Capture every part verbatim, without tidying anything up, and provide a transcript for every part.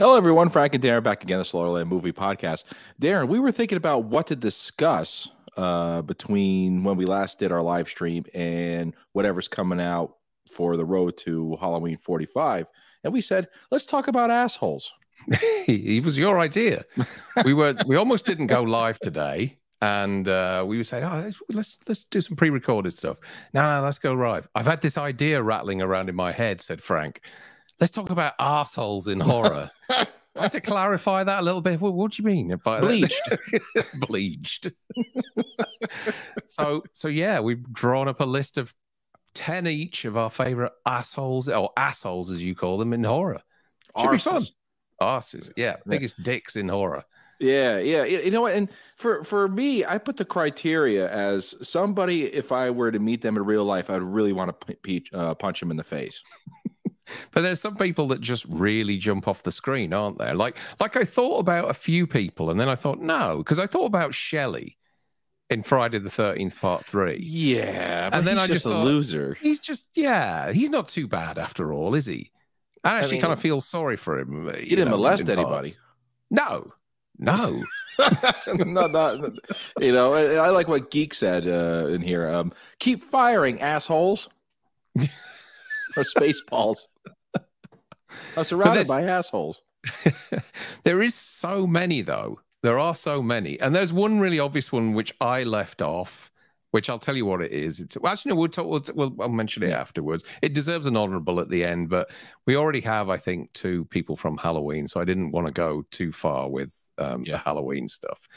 Hello, everyone. Frank and Darren back again. This is the Sleepaway Movie Podcast. Darren, we were thinking about what to discuss uh, between when we last did our live stream and whatever's coming out for the road to Halloween forty-five. And we said, let's talk about assholes. It was your idea. We were we almost didn't go live today. And uh, we were saying, oh, let's let's do some pre-recorded stuff. No, no, let's go live. I've had this idea rattling around in my head, said Frank. Let's talk about arseholes in horror. I had to clarify that a little bit. What, what do you mean? By bleached. Bleached. so, so yeah, we've drawn up a list of ten each of our favorite assholes, or assholes as you call them, in horror. Should Arses. be fun. Arses. Yeah, biggest dicks in horror. Yeah, yeah. You know what? And for, for me, I put the criteria as somebody, if I were to meet them in real life, I'd really want to p uh, punch them in the face. But there's some people that just really jump off the screen, aren't there? Like, like I thought about a few people, and then I thought, no, because I thought about Shelley in Friday the thirteenth, Part Three. Yeah, but and then he's I just, just a thought, loser. He's just, yeah, he's not too bad after all, is he? I actually I mean, kind of feel sorry for him. You he didn't know, molest anybody. No, no. no, not, you know, I, I like what Geek said uh, in here. Um, keep firing, assholes. Or Spaceballs. I'm surrounded by assholes. There is so many, though. There are so many. And there's one really obvious one which I left off, which I'll tell you what it is. It's, well, actually, no, we'll, talk, we'll, we'll I'll mention it afterwards. It deserves an honorable at the end, but we already have, I think, two people from Halloween, so I didn't want to go too far with um, yeah. the Halloween stuff.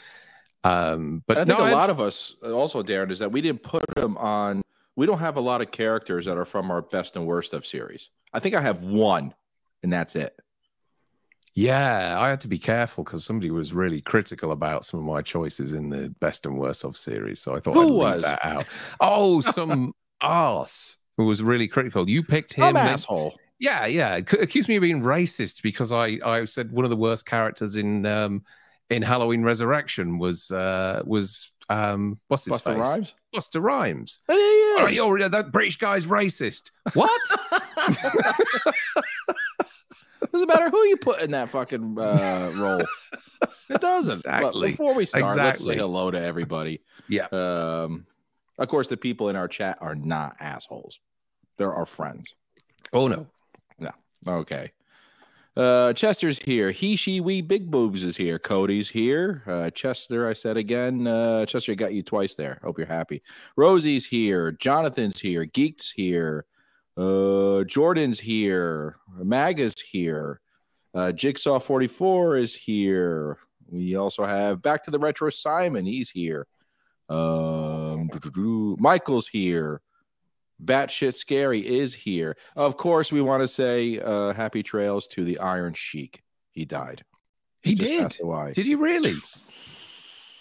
Um, but I think no, a I've... lot of us also, Darren, is that we didn't put them on... We don't have a lot of characters that are from our best and worst of series. I think I have one, and that's it. Yeah, I had to be careful because somebody was really critical about some of my choices in the best and worst of series. So I thought I'd leave that out. Oh, some arse who was really critical. You picked him. Some asshole. Yeah, yeah. Accused me of being racist because I, I said one of the worst characters in um, in Halloween Resurrection was uh, was. Um, what's his Busta face? Rhymes? Busta Rhymes. And he is. Oh, you're, that British guy's racist. What? It doesn't matter who you put in that fucking uh, role. It doesn't. Exactly. But before we start, exactly. let's say hello to everybody. Yeah. Um, of course, the people in our chat are not assholes. They're our friends. Oh, no. No. Okay. Uh, Chester's here. He, she, we, big boobs is here. Cody's here. Uh, Chester, I said again. Uh, Chester, I got you twice there. Hope you're happy. Rosie's here. Jonathan's here. Geek's here. Uh, Jordan's here. Maga's here. Uh, Jigsaw forty-four is here. We also have Back to the Retro Simon. He's here. Um, Michael's here. Batshit Scary is here. Of course, we want to say uh, happy trails to the Iron Sheik. He died. He did. Did he really?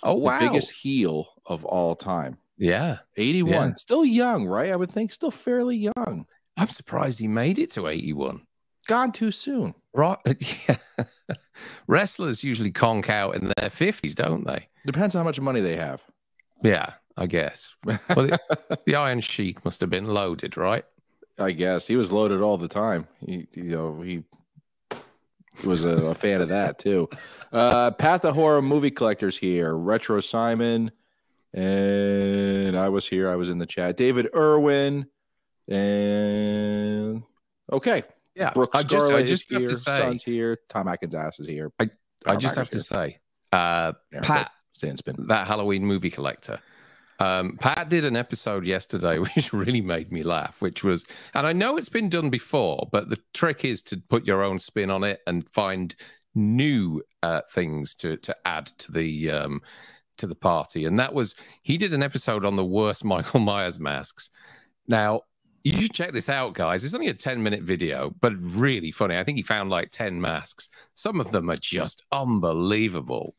Oh, wow. The biggest heel of all time. Yeah. eighty-one. Yeah. Still young, right? I would think still fairly young. I'm surprised he made it to eighty-one. Gone too soon. Right. Yeah. Wrestlers usually conk out in their fifties, don't they? Depends on how much money they have. Yeah, I guess. Well, the, the Iron Sheik must have been loaded, right? I guess he was loaded all the time. He, you know, he was a, a fan of that too. Uh, Path of Horror movie collectors here. Retro Simon, and I was here. I was in the chat. David Irwin, and okay, yeah. Brooke I just, I just have here. To say, Son's here. Tom Atkins' ass is here. I, I just have to here. say, uh, yeah, Pat. Sandspin. That Halloween movie collector. Um, Pat did an episode yesterday which really made me laugh, which was, and I know it's been done before, but the trick is to put your own spin on it and find new uh, things to to add to the um, to the party. And that was, he did an episode on the worst Michael Myers masks. Now, you should check this out, guys. It's only a ten minute video, but really funny. I think he found like ten masks. Some of them are just unbelievable.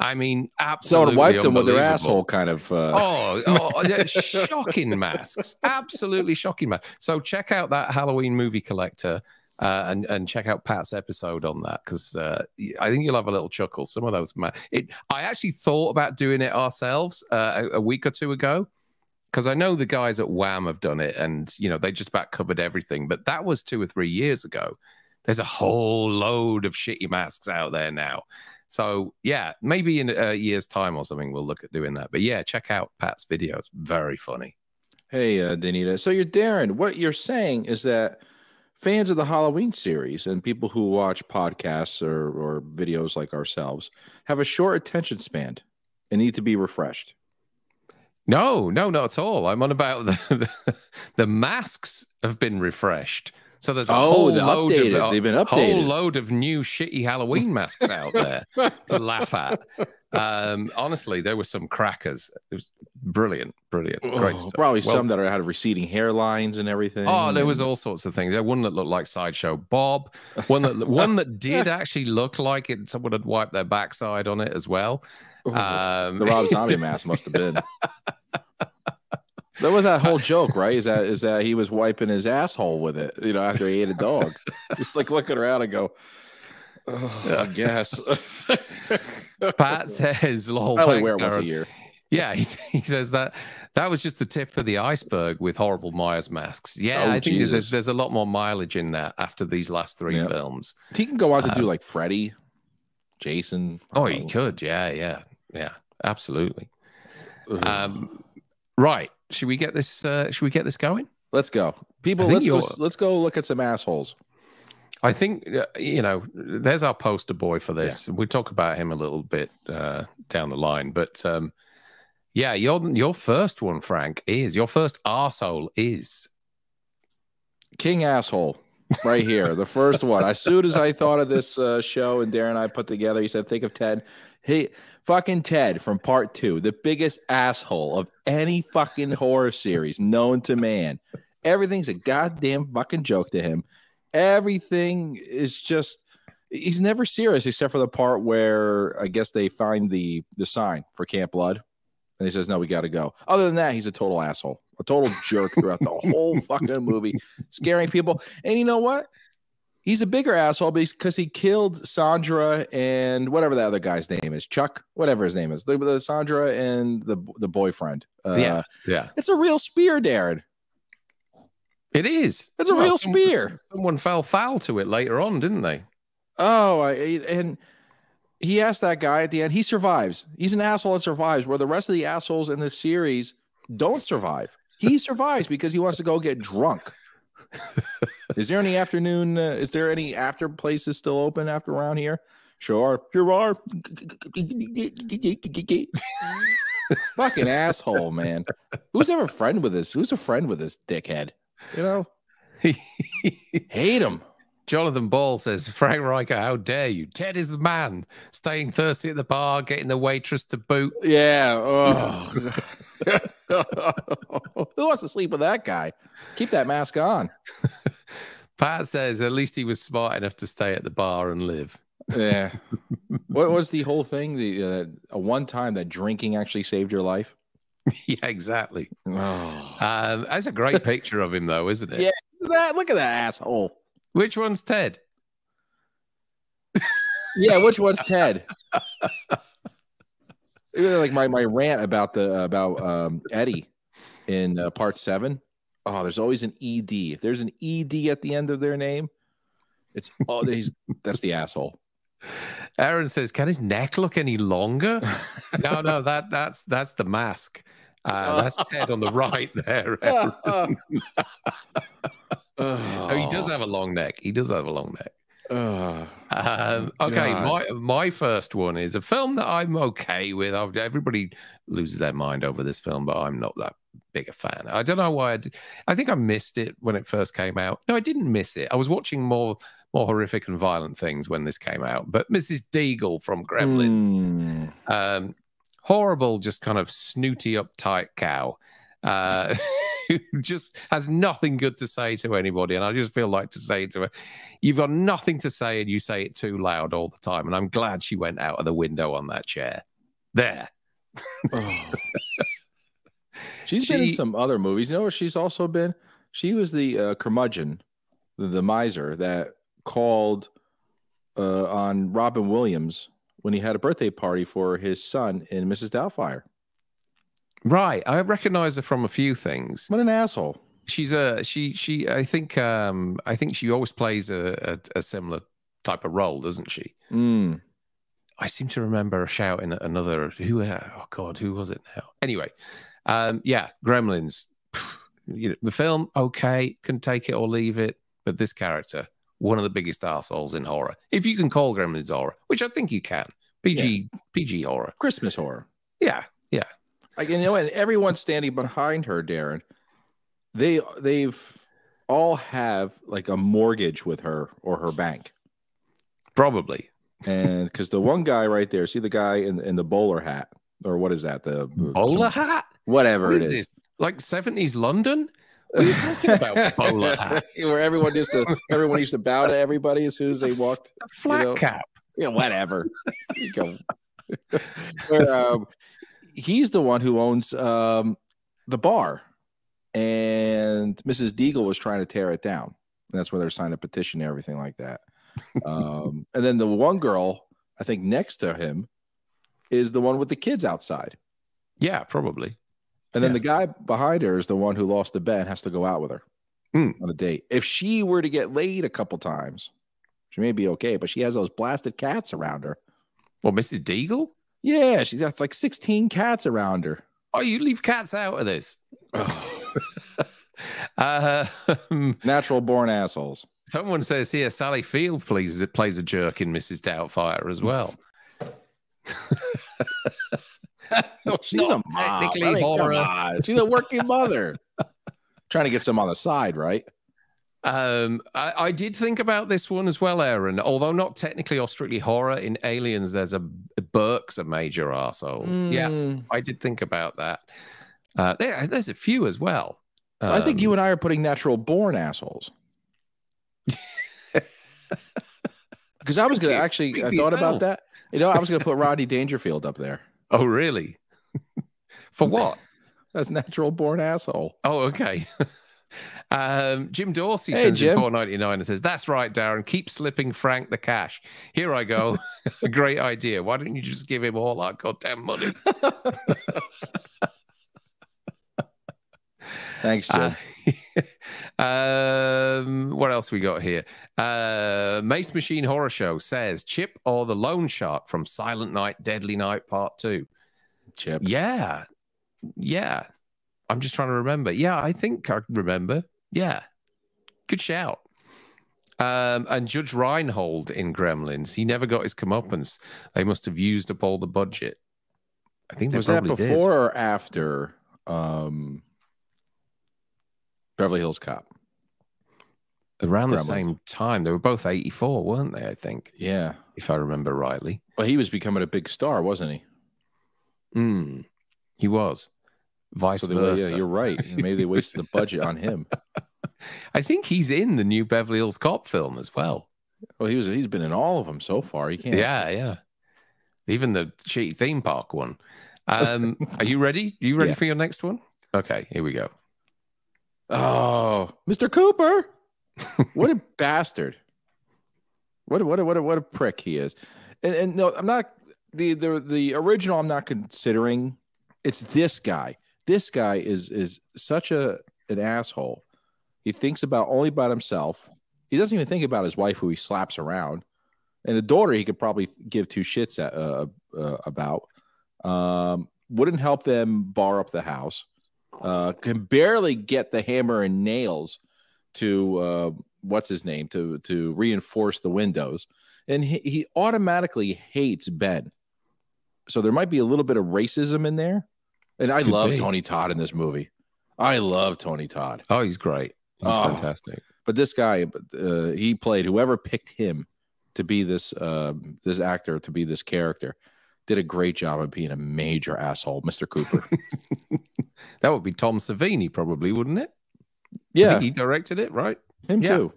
I mean, absolutely. Someone wiped them with their asshole, kind of. Uh... Oh, oh shocking masks! Absolutely shocking masks. So check out that Halloween movie collector, uh, and and check out Pat's episode on that because uh, I think you'll have a little chuckle. Some of those, it. I actually thought about doing it ourselves uh, a, a week or two ago because I know the guys at Wham have done it, and you know they just about covered everything. But that was two or three years ago. there's a whole load of shitty masks out there now. So yeah, maybe in a year's time or something, we'll look at doing that. But yeah, check out Pat's video. It's very funny. Hey, uh, Danita. So you're Darren. What you're saying is that fans of the Halloween series and people who watch podcasts or, or videos like ourselves have a short attention span and need to be refreshed. No, no, not at all. I'm on about the the, the masks have been refreshed. So there's a oh, whole, load of, They've been updated. whole load of new shitty Halloween masks out there to laugh at. Um, honestly, there were some crackers. It was brilliant, brilliant, oh, great stuff. Probably well, some that had receding hairlines and everything. Oh, there and... was all sorts of things. There one that looked like Sideshow Bob. One that one that did actually look like it. Someone had wiped their backside on it as well. Ooh, um, the Rob Zombie mask must have been. That was that whole joke, right? Is that is that he was wiping his asshole with it, you know, after he ate a dog. Just like looking around and go, oh, yeah. I guess. Pat says, "Lol, I only wear once a year." Yeah, he, he says that that was just the tip of the iceberg with horrible Myers masks. Yeah, oh, I think there's, there's a lot more mileage in that after these last three yep. films. He can go out um, to do like Freddy, Jason. Oh, he could. Yeah, yeah, yeah, absolutely. Um, right. Should we get this? Uh, should we get this going? Let's go, people. Let's go, let's go look at some assholes. I think uh, you know. There's our poster boy for this. Yeah. We'll talk about him a little bit uh, down the line, but um, yeah, your your first one, Frank, is your first arsehole is King Asshole right here. The first one. As soon as I thought of this uh, show, and Darren and I put together, he said, "Think of Ted." He. Fucking Ted from Part Two, the biggest asshole of any fucking horror series known to man. Everything's a goddamn fucking joke to him. Everything is just, he's never serious except for the part where I guess they find the, the sign for Camp Blood. And he says, no, we got to go. Other than that, he's a total asshole, a total jerk throughout the whole fucking movie, scaring people. And you know what? He's a bigger asshole because he killed Sandra and whatever the other guy's name is, Chuck, whatever his name is, the, the Sandra and the the boyfriend. Uh, yeah, yeah. It's a real spear, Darren. It is. It's a well, real someone, spear. Someone fell foul to it later on, didn't they? Oh, I, and he asked that guy at the end. He survives. He's an asshole that survives, where the rest of the assholes in this series don't survive. He survives because he wants to go get drunk. Is there any afternoon? Uh, is there any after places still open after around here? Sure, here are. Fucking asshole, man. Who's ever a friend with this? Who's a friend with this dickhead? You know, hate him. Jonathan Ball says, Frank Riker, how dare you? Ted is the man, staying thirsty at the bar, getting the waitress to boot. Yeah. Oh. Who wants to sleep with that guy? Keep that mask on. Pat says, at least he was smart enough to stay at the bar and live. Yeah. What was the whole thing? The uh, one time that drinking actually saved your life? Yeah, exactly. Oh. Um, that's a great picture of him, though, isn't it? Yeah. That, look at that asshole. Which one's Ted? Yeah, which one's Ted? It was like my my rant about the about um, Eddie in uh, part seven. Oh, there's always an E D. If there's an E D at the end of their name, it's oh, he's that's the asshole. Aaron says, "Can his neck look any longer?" no, no, that that's that's the mask. Uh, that's Ted on the right there. Oh, he does have a long neck. He does have a long neck. Oh, um, okay, my, my first one is a film that I'm okay with. I've, everybody loses their mind over this film, but I'm not that big a fan. I don't know why. I, did, I think I missed it when it first came out. No, I didn't miss it. I was watching more more horrific and violent things when this came out. But Missus Deagle from Gremlins, mm. um, horrible, just kind of snooty, uptight cow. Uh, who just has nothing good to say to anybody. And I just feel like to say to her, you've got nothing to say and you say it too loud all the time. And I'm glad she went out of the window on that chair. There. Oh. She's she, been in some other movies. You know where she's also been? She was the uh, curmudgeon, the, the miser that called uh, on Robin Williams when he had a birthday party for his son in Missus Doubtfire. Right, I recognize her from a few things. What an asshole! she's a she she I think um I think she always plays a a, a similar type of role, doesn't she? Mm. I seem to remember shouting at another who oh god who was it now? Anyway, um yeah, Gremlins. You know, the film, okay, can take it or leave it, but this character, one of the biggest arseholes in horror. If you can call Gremlins horror, which I think you can. P G yeah. P G horror. Christmas horror. Yeah, yeah. Like, you know, and everyone standing behind her, Darren, they they've all have like a mortgage with her or her bank. Probably. And because the one guy right there, see the guy in, in the bowler hat, or what is that? The bowler some, hat? Whatever what it is. This? Like seventies London? What are you talking about? Bowler hat. Where everyone used to everyone used to bow to everybody as soon as they walked. A flat you know? cap. Yeah, whatever. You go. Where, um, he's the one who owns um, the bar, and Missus Deagle was trying to tear it down. And that's where they're signing a petition and everything like that. Um, and then the one girl, I think next to him, is the one with the kids outside. Yeah, probably. And then yeah. the guy behind her is the one who lost the bet and has to go out with her mm. on a date. If she were to get laid a couple times, she may be okay, but she has those blasted cats around her. Well, Missus Deagle? Yeah, she's got like sixteen cats around her. Oh, you leave cats out of this. Oh. uh, Natural born assholes. Someone says here, Sally Field plays, plays a jerk in Missus Doubtfire as well. She's Not a technically mom. Horror. I mean, she's a working mother. Trying to get some on the side, right? Um, I, I did think about this one as well, Aaron. Although not technically or strictly horror, in Aliens, there's a Burke's a major arsehole. Mm. Yeah, I did think about that. Uh, there, there's a few as well. Um, I think you and I are putting natural born assholes. Because I was going to actually, I thought about that. You know, I was going to put Rodney Dangerfield up there. Oh, really? For what? That's natural born asshole. Oh, okay. Um, Jim Dorsey hey, sends Jim. in four ninety-nine and says, that's right, Darren. Keep slipping Frank the cash. Here I go. A great idea. Why don't you just give him all our goddamn money? Thanks, Jim. Uh, um, what else we got here? Uh, Mace Machine Horror Show says, Chip or the Lone Shark from Silent Night, Deadly Night, Part Two. Chip. Yeah. Yeah. I'm just trying to remember. Yeah, I think I remember. Yeah. Good shout. Um, and Judge Reinhold in Gremlins. He never got his comeuppance. They must have used up all the budget. I think Was that before did. or after um, Beverly Hills Cop? Around Gremlins. the same time. They were both eighty-four, weren't they, I think? Yeah. If I remember rightly. But well, he was becoming a big star, wasn't he? Mm, he was. Vice so they, versa. Yeah, you're right. Maybe they wasted the budget on him. I think he's in the new Beverly Hills Cop film as well. Well, he was. He's been in all of them so far. He can't. Yeah, yeah. Even the shitty theme park one. Um, are you ready? Are you ready yeah. for your next one? Okay, here we go. Oh, Mister Cooper! What a bastard! What a, what a, what a, what a prick he is! And, and no, I'm not the the the original. I'm not considering. It's this guy. This guy is is such a an asshole. He thinks about only about himself. He doesn't even think about his wife, who he slaps around, and a daughter he could probably give two shits at, uh, uh, about. Um, wouldn't help them bar up the house. Uh, can barely get the hammer and nails to uh, what's his name to to reinforce the windows, and he, he automatically hates Ben. So there might be a little bit of racism in there. And I Could love be. Tony Todd in this movie. I love Tony Todd. Oh, he's great. He's oh, fantastic. But this guy, uh, he played whoever picked him to be this uh, this actor, to be this character, did a great job of being a major asshole, Mister Cooper. That would be Tom Savini probably, wouldn't it? Yeah. I think he directed it, right? Him yeah. too.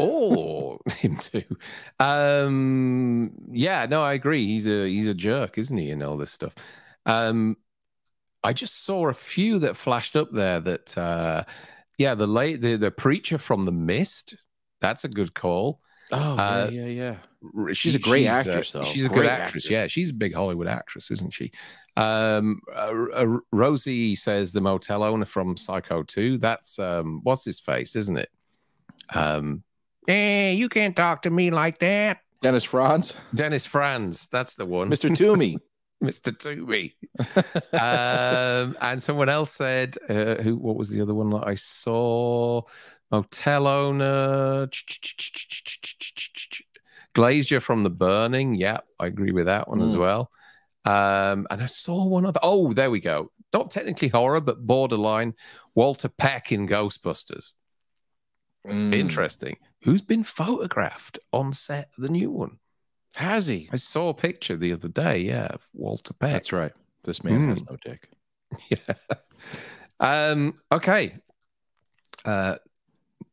Oh, him too. Um, yeah, no, I agree. He's a, he's a jerk, isn't he, and all this stuff. Um, I just saw a few that flashed up there that, uh, yeah, the late, the, the preacher from The Mist. That's a good call. Oh, uh, yeah, yeah, yeah. She's a great she's actress, a, though. She's a great good actress. actress. Yeah, she's a big Hollywood actress, isn't she? Um, uh, uh, Rosie says the motel owner from Psycho two. That's um, what's his face, isn't it? Um, hey, you can't talk to me like that. Dennis Franz. Dennis Franz. That's the one. Mister Toomey. Mister Toomey. um, and someone else said, uh, who? What was the other one that I saw? Motel owner. Glazier from The Burning. Yeah, I agree with that one mm. as well. Um, and I saw one other. Oh, there we go. Not technically horror, but borderline. Walter Peck in Ghostbusters. Mm. Interesting. Who's been photographed on set of the new one? Has he? I saw a picture the other day, yeah, of Walter Peck. That's right. This man mm. has no dick. Yeah. Um, okay. Uh,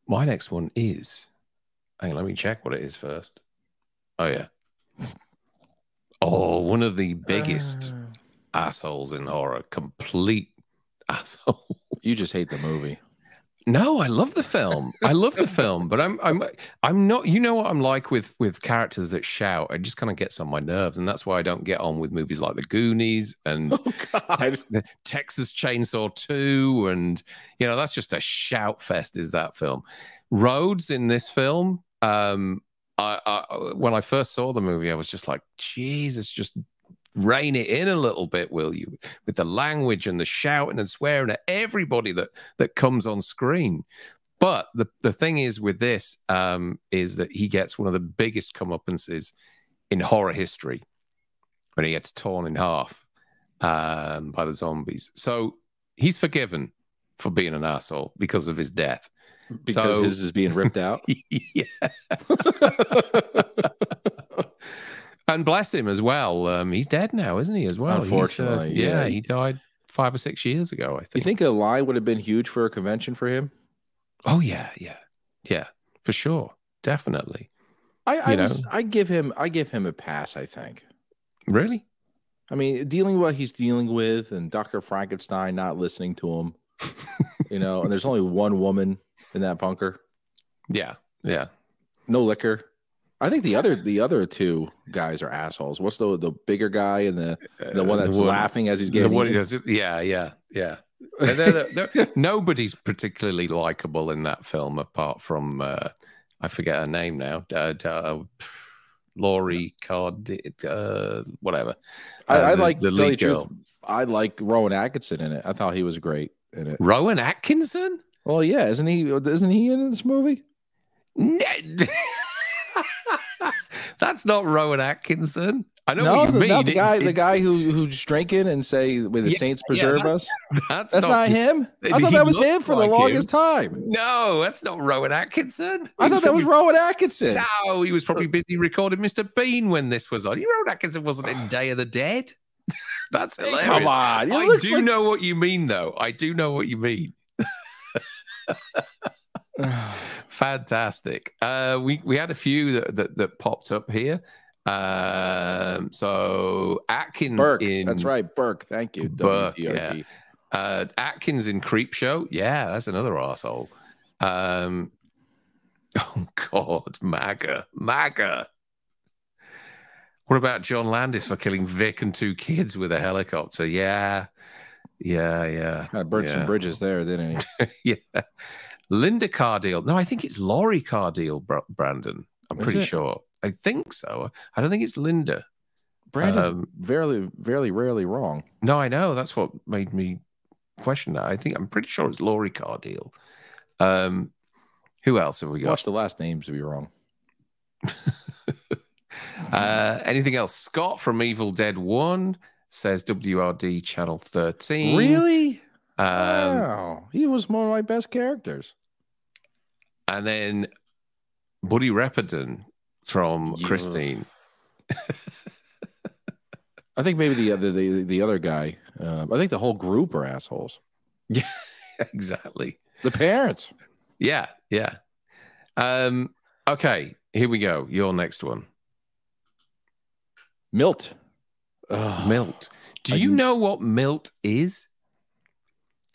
my next one is... Hang on, let me check what it is first. Oh, yeah. Oh, one of the biggest uh, assholes in horror. Complete asshole. You just hate the movie. No, I love the film. I love the film, but I'm I'm I'm not. You know what I'm like with with characters that shout. It just kind of gets on my nerves, and that's why I don't get on with movies like The Goonies and oh, God. Te Texas Chainsaw two, and you know that's just a shout fest. Is that film? Rhodes in this film. Um, I, I when I first saw the movie, I was just like, Jesus, just rein it in a little bit, will you, with the language and the shouting and swearing at everybody that that comes on screen. But the the thing is with this um is that he gets one of the biggest comeuppances in horror history when he gets torn in half um by the zombies. So he's forgiven for being an asshole because of his death, because so, his is being ripped out. Yeah. And bless him as well. Um, he's dead now, isn't he, as well? Unfortunately. Uh, yeah, yeah, he died five or six years ago, I think. You think a line would have been huge for a convention for him? Oh, yeah, yeah. Yeah, for sure. Definitely. I I, was, I give him I give him a pass, I think. Really? I mean, dealing with what he's dealing with and Doctor Frankenstein not listening to him, you know, and there's only one woman in that bunker. Yeah, yeah. No liquor. I think the other the other two guys are assholes. What's the the bigger guy and the the one that's the one, laughing as he's getting? One, yeah, yeah, yeah. They're, they're, they're, nobody's particularly likable in that film apart from uh, I forget her name now, uh, uh, Laurie Card, uh, whatever. Uh, I, I the, like the lead girl. Truth, I like Rowan Atkinson in it. I thought he was great in it. Rowan Atkinson? Oh well, yeah, isn't he? Isn't he in this movie? That's not Rowan Atkinson. I know no, what you mean. No, the guy, the guy who who's drinking and say, "May the yeah, saints preserve yeah, that's, us." That's, that's not, not him. I thought that was him for like the longest him. time. No, that's not Rowan Atkinson. I he thought that was Rowan Atkinson. No, he was probably busy recording Mister Bean when this was on. Rowan Atkinson wasn't in Day of the Dead. That's hilarious. Come on, it I do like... know what you mean, though. I do know what you mean. Fantastic. Uh, we we had a few that that, that popped up here. Um, so Atkins Burke, in that's right, Burke. Thank you, Burke, yeah. uh, Atkins in Creepshow. Yeah, that's another arsehole. Um, oh God, MAGA, MAGA. What about John Landis for killing Vic and two kids with a helicopter? Yeah, yeah, yeah. I burnt yeah. some bridges there, didn't he? Yeah. Linda Cardeal. No, I think it's Laurie Cardeal, Brandon. I'm Is pretty it? sure. I think so. I don't think it's Linda. Brandon's um, very, very rarely wrong. No, I know. That's what made me question that. I think I'm pretty sure it's Laurie Cardeal. Um, who else have we got? Watch the last names to be wrong. uh, anything else? Scott from Evil Dead one says W R D Channel thirteen. Really? Um, wow. He was one of my best characters. And then Buddy Reperdon from yeah. Christine. I think maybe the other the, the other guy. Uh, I think the whole group are assholes. Yeah, exactly. The parents. Yeah, yeah. Um, okay, here we go. Your next one. Milt. Ugh. Milt. Do I you know what Milt is?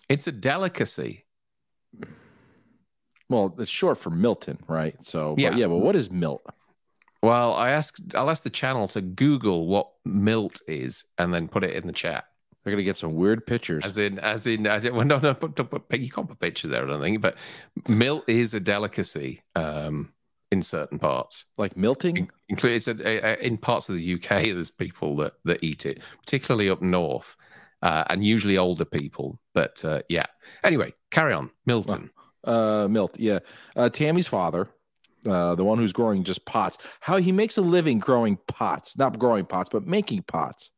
It's a delicacy. Well, it's short for Milton, right? So, yeah, but, yeah, but what is Milt? Well, I asked, I'll ask the channel to Google what Milt is and then put it in the chat. They're gonna get some weird pictures. As in, as in, I didn't. Well, no, no, but, but you can't put pictures there, I don't think. But milk is a delicacy um, in certain parts, like melting. Including it's a, a, in parts of the U K, there's people that that eat it, particularly up north, uh, and usually older people. But uh, yeah. Anyway, carry on, Milton. Well, uh, Milt, yeah. Uh, Tammy's father, uh, the one who's growing just pots. How he makes a living growing pots, not growing pots, but making pots.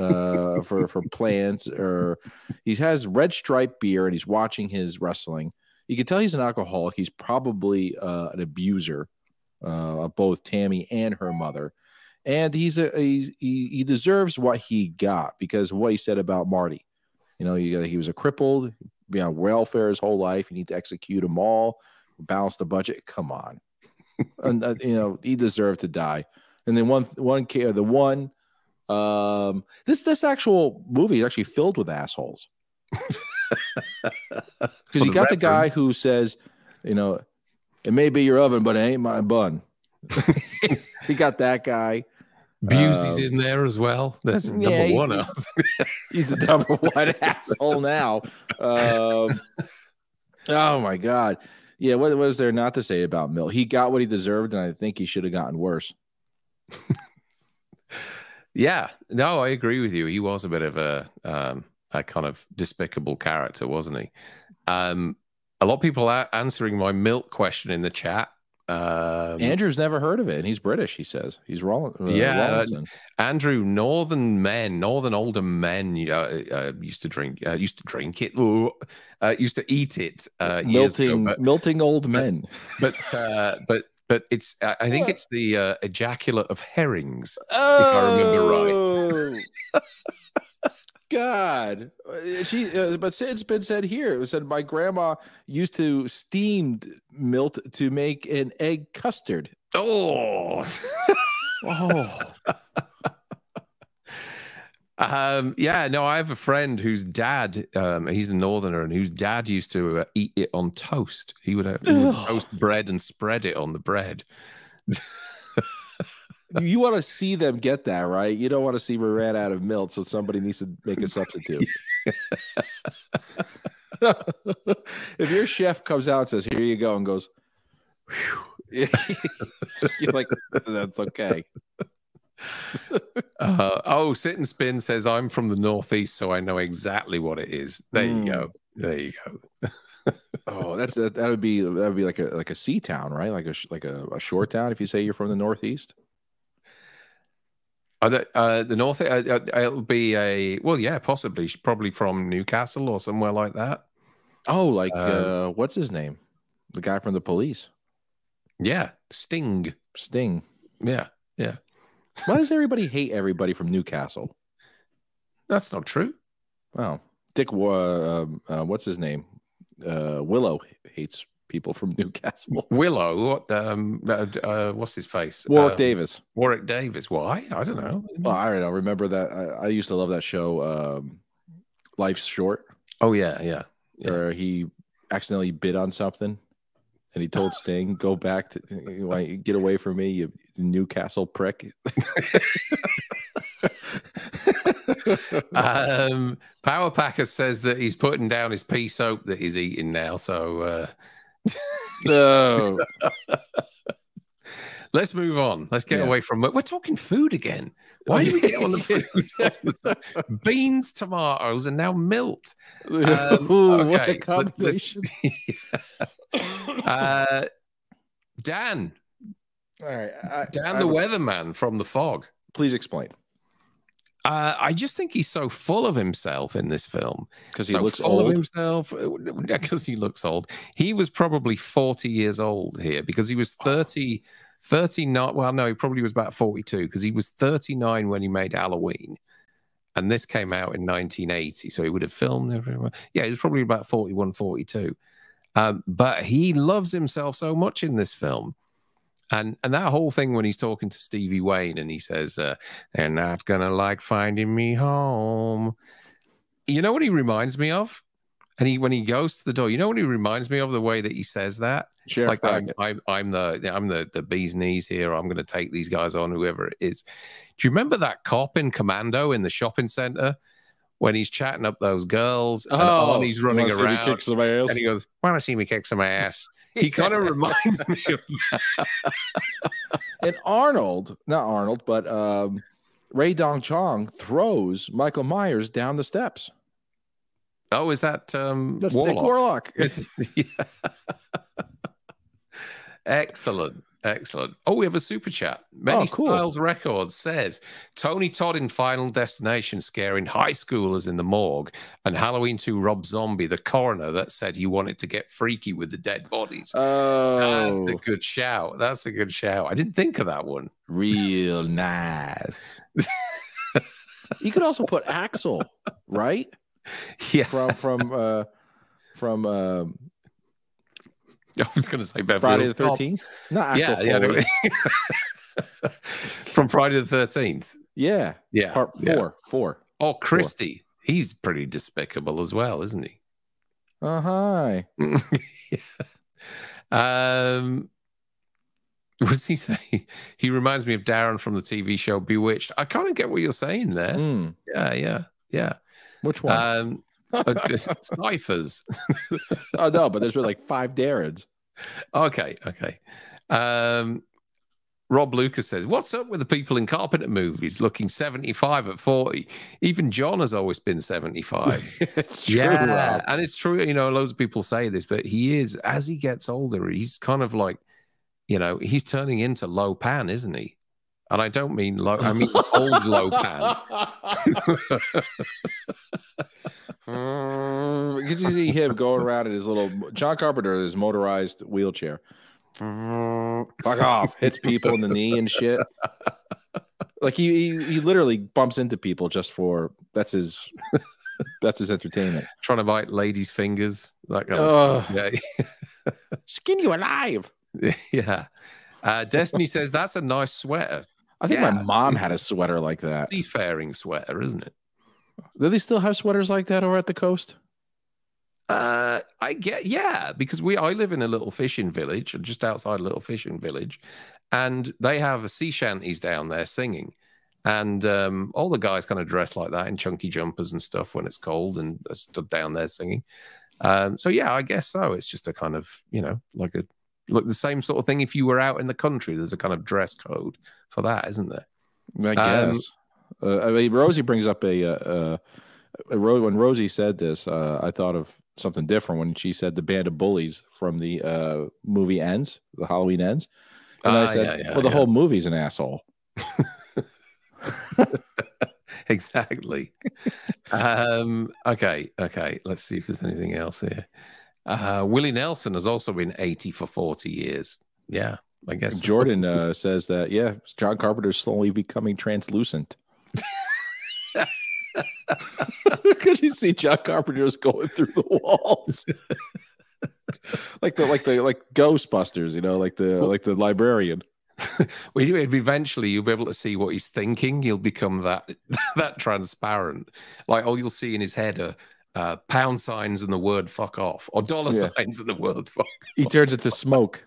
uh for for plants, or he has red striped beer and he's watching his wrestling. You can tell he's an alcoholic. He's probably uh an abuser uh of both Tammy and her mother, and he's a he's, he, he deserves what he got because of what he said about Marty. You know, he, he was a crippled, be on welfare his whole life. You need to execute them all, balance the budget. Come on. And uh, you know, he deserved to die. And then one one care the one Um, this this actual movie is actually filled with assholes, because you got reference. The guy who says, you know, it may be your oven, but it ain't my bun. You got that guy. Busey's um, in there as well. That's number yeah, one. He, he's the number one asshole now. Um, oh my God. Yeah. What was there not to say about Mill? He got what he deserved, and I think he should have gotten worse. Yeah, no, I agree with you. He was a bit of a, um, a kind of despicable character, wasn't he? Um, a lot of people are answering my milk question in the chat. Um, Andrew's never heard of it, and he's British, he says. He's Roll uh, yeah, Rollinson. Uh, Andrew, northern men, northern older men uh, uh, used to drink, uh, used to drink it, ooh, uh, used to eat it. Uh, melting, years ago, but, melting old men. But, but, uh, but But it's, I think it's the uh, ejaculate of herrings, oh, if I remember right. God. She, uh, but it's been said here. It was said my grandma used to steamed milk to make an egg custard. Oh. Oh. Um, yeah, no, I have a friend whose dad, um, he's a northerner, and whose dad used to uh, eat it on toast. He would have he would toast bread and spread it on the bread. You want to see them get that, right? You don't want to see we ran out of milk, so somebody needs to make a substitute. If your chef comes out and says, here you go, and goes, whew, you're like, that's okay. uh, oh, Sit and Spin says I'm from the Northeast, so I know exactly what it is. There mm. you go. There you go. Oh, that's that, that would be that would be like a like a sea town, right? Like a like a, a shore town. If you say you're from the Northeast, uh, the, uh, the North, uh, it'll be a well, yeah, possibly, probably from Newcastle or somewhere like that. Oh, like uh, uh, what's his name? The guy from The Police. Yeah, Sting. Sting. Yeah, yeah. Why does everybody hate everybody from Newcastle? That's not true. Well, Dick, uh, uh, what's his name? Uh, Willow hates people from Newcastle. Willow, what? Um, uh, uh, what's his face? Warwick um, Davis. Warwick Davis. Why? I don't know. Well, I don't know. Remember that? I, I used to love that show, um, Life's Short. Oh yeah, yeah, yeah. Where he accidentally bid on something. And he told Sting, "Go back to get away from me, you Newcastle prick." um, Power Packer says that he's putting down his pea soap that he's eating now. So, uh... no. Let's move on. Let's get yeah. away from it. We're talking food again. Why do we get on the food? Beans, tomatoes, and now milk. Um, Ooh, okay. What a combination. uh, Dan. All right. I, Dan, I, the I, weatherman from The Fog. Please explain. Uh, I just think he's so full of himself in this film. Because he so looks full old. Of himself. Because he looks old. He was probably forty years old here because he was thirty... Oh. thirty-nine, well, no, he probably was about forty-two because he was thirty-nine when he made Halloween. And this came out in nineteen eighty. So he would have filmed everywhere. Yeah, he was probably about forty-one, forty-two. Um, but he loves himself so much in this film. And and that whole thing when he's talking to Stevie Wayne and he says, uh, they're not going to like finding me home. You know what he reminds me of? And he, when he goes to the door, you know what he reminds me of? The way that he says that, sure, like I'm, I'm, I'm the, I'm the, the bee's knees here. I'm going to take these guys on, whoever it is. Do you remember that cop in Commando in the shopping center when he's chatting up those girls and oh, Arnie's running around kick somebody else? And he goes, "Want to see me kick some ass?" He kind of reminds me of that. And Arnold, not Arnold, but um, Ray Dong Chong throws Michael Myers down the steps. Oh, is that um, That's Warlock? Dick Warlock. Is, yeah. Excellent. Excellent. Oh, we have a super chat. Many oh, cool. Styles Records says, Tony Todd in Final Destination scaring high schoolers in the morgue, and Halloween two Rob Zombie, the coroner that said he wanted to get freaky with the dead bodies. Oh. That's a good shout. That's a good shout. I didn't think of that one. Real nice. You could also put Axel, right? Yeah. From, from, uh, from, um, uh, I was going to say Beverly Friday Hills the thirteenth. Not actual yeah, yeah, no. From Friday the thirteenth. Yeah, yeah. Part four, yeah. four. Oh, Christy, four. He's pretty despicable as well, isn't he? Uh hi. yeah. Um, what's he saying? He reminds me of Darren from the T V show Bewitched. I kind of get what you're saying there. Mm. Yeah, yeah, yeah. Which one? Um, Snipers. Oh no, but there's been like five Darrens. Okay, okay. Um, Rob Lucas says, "What's up with the people in Carpenter movies looking seventy-five at forty? Even John has always been seventy-five." It's true, yeah, Rob. And it's true. You know, loads of people say this, but he is, as he gets older, he's kind of like, you know, he's turning into Lo Pan, isn't he? And I don't mean low, I mean old Lo Pan. um, could you see him going around in his little John Carpenter, his motorized wheelchair? Fuck off. Hits people in the knee and shit. Like he, he he literally bumps into people just for that's his that's his entertainment. Trying to bite ladies' fingers, that kind of oh. stuff. Yeah. Skin you alive. Yeah. Uh, Destiny says that's a nice sweater. I think yeah. my mom had a sweater like that. Seafaring sweater, isn't it? Do they still have sweaters like that over at the coast? Uh, I get, yeah, because we I live in a little fishing village, just outside a little fishing village, and they have a sea shanties down there singing, and um, all the guys kind of dress like that in chunky jumpers and stuff when it's cold, and they're stood down there singing. Um, so yeah, I guess so. It's just a kind of, you know, like a look the same sort of thing if you were out in the country. There's a kind of dress code for that, isn't there? I guess. Um, uh, I mean, Rosie brings up a, uh, a, a when Rosie said this, uh, I thought of something different when she said the band of bullies from the uh, movie Ends, the Halloween Ends. And uh, I said, yeah, yeah, well, the yeah. whole movie's an asshole. Exactly. um, okay, okay. Let's see if there's anything else here. Uh, Willie Nelson has also been eighty for forty years. Yeah, I guess. Jordan uh, says that, yeah, John Carpenter's slowly becoming translucent. Could you see John Carpenter's going through the walls? Like the like the like Ghostbusters, you know, like the like the librarian. Well, eventually you'll be able to see what he's thinking. He'll become that that transparent. Like all you'll see in his head are Uh, pound signs and the word fuck off, or dollar yeah. signs and the word fuck off. He turns it to smoke.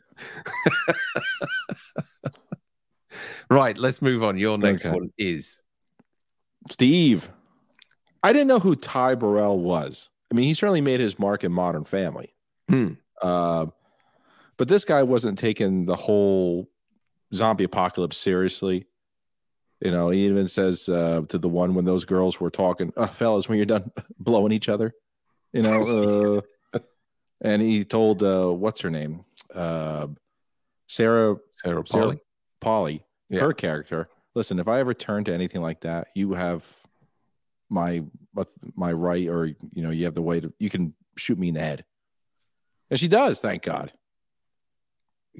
Right, let's move on. Your next okay. one is Steve. I didn't know who Ty Burrell was. I mean, he certainly made his mark in Modern Family. Hmm. Uh, but this guy wasn't taking the whole zombie apocalypse seriously. You know, he even says uh, to the one when those girls were talking, oh, fellas, when you're done blowing each other, you know, uh, and he told, uh, what's her name? Uh, Sarah, Sarah Polly, Polly yeah. her character. Listen, if I ever turn to anything like that, you have my, my right, or, you know, you have the way to, you can shoot me in the head. And she does. Thank God.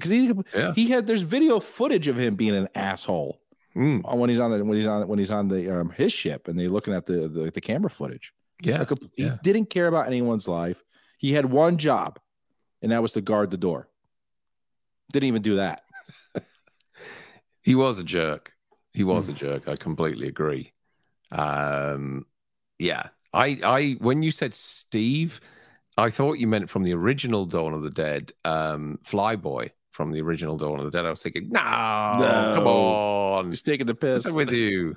Cause he, yeah. he had, there's video footage of him being an asshole. Mm. When he's on the when he's on when he's on the um, his ship and they're looking at the the, the camera footage. Yeah, like a, yeah, he didn't care about anyone's life. He had one job, and that was to guard the door. Didn't even do that. He was a jerk. He was a jerk. I completely agree. Um, yeah, I I when you said Steve, I thought you meant from the original Dawn of the Dead, um, Flyboy from the original Dawn of the Dead. I was thinking, no, no. come on. Just taking the piss. What's with you?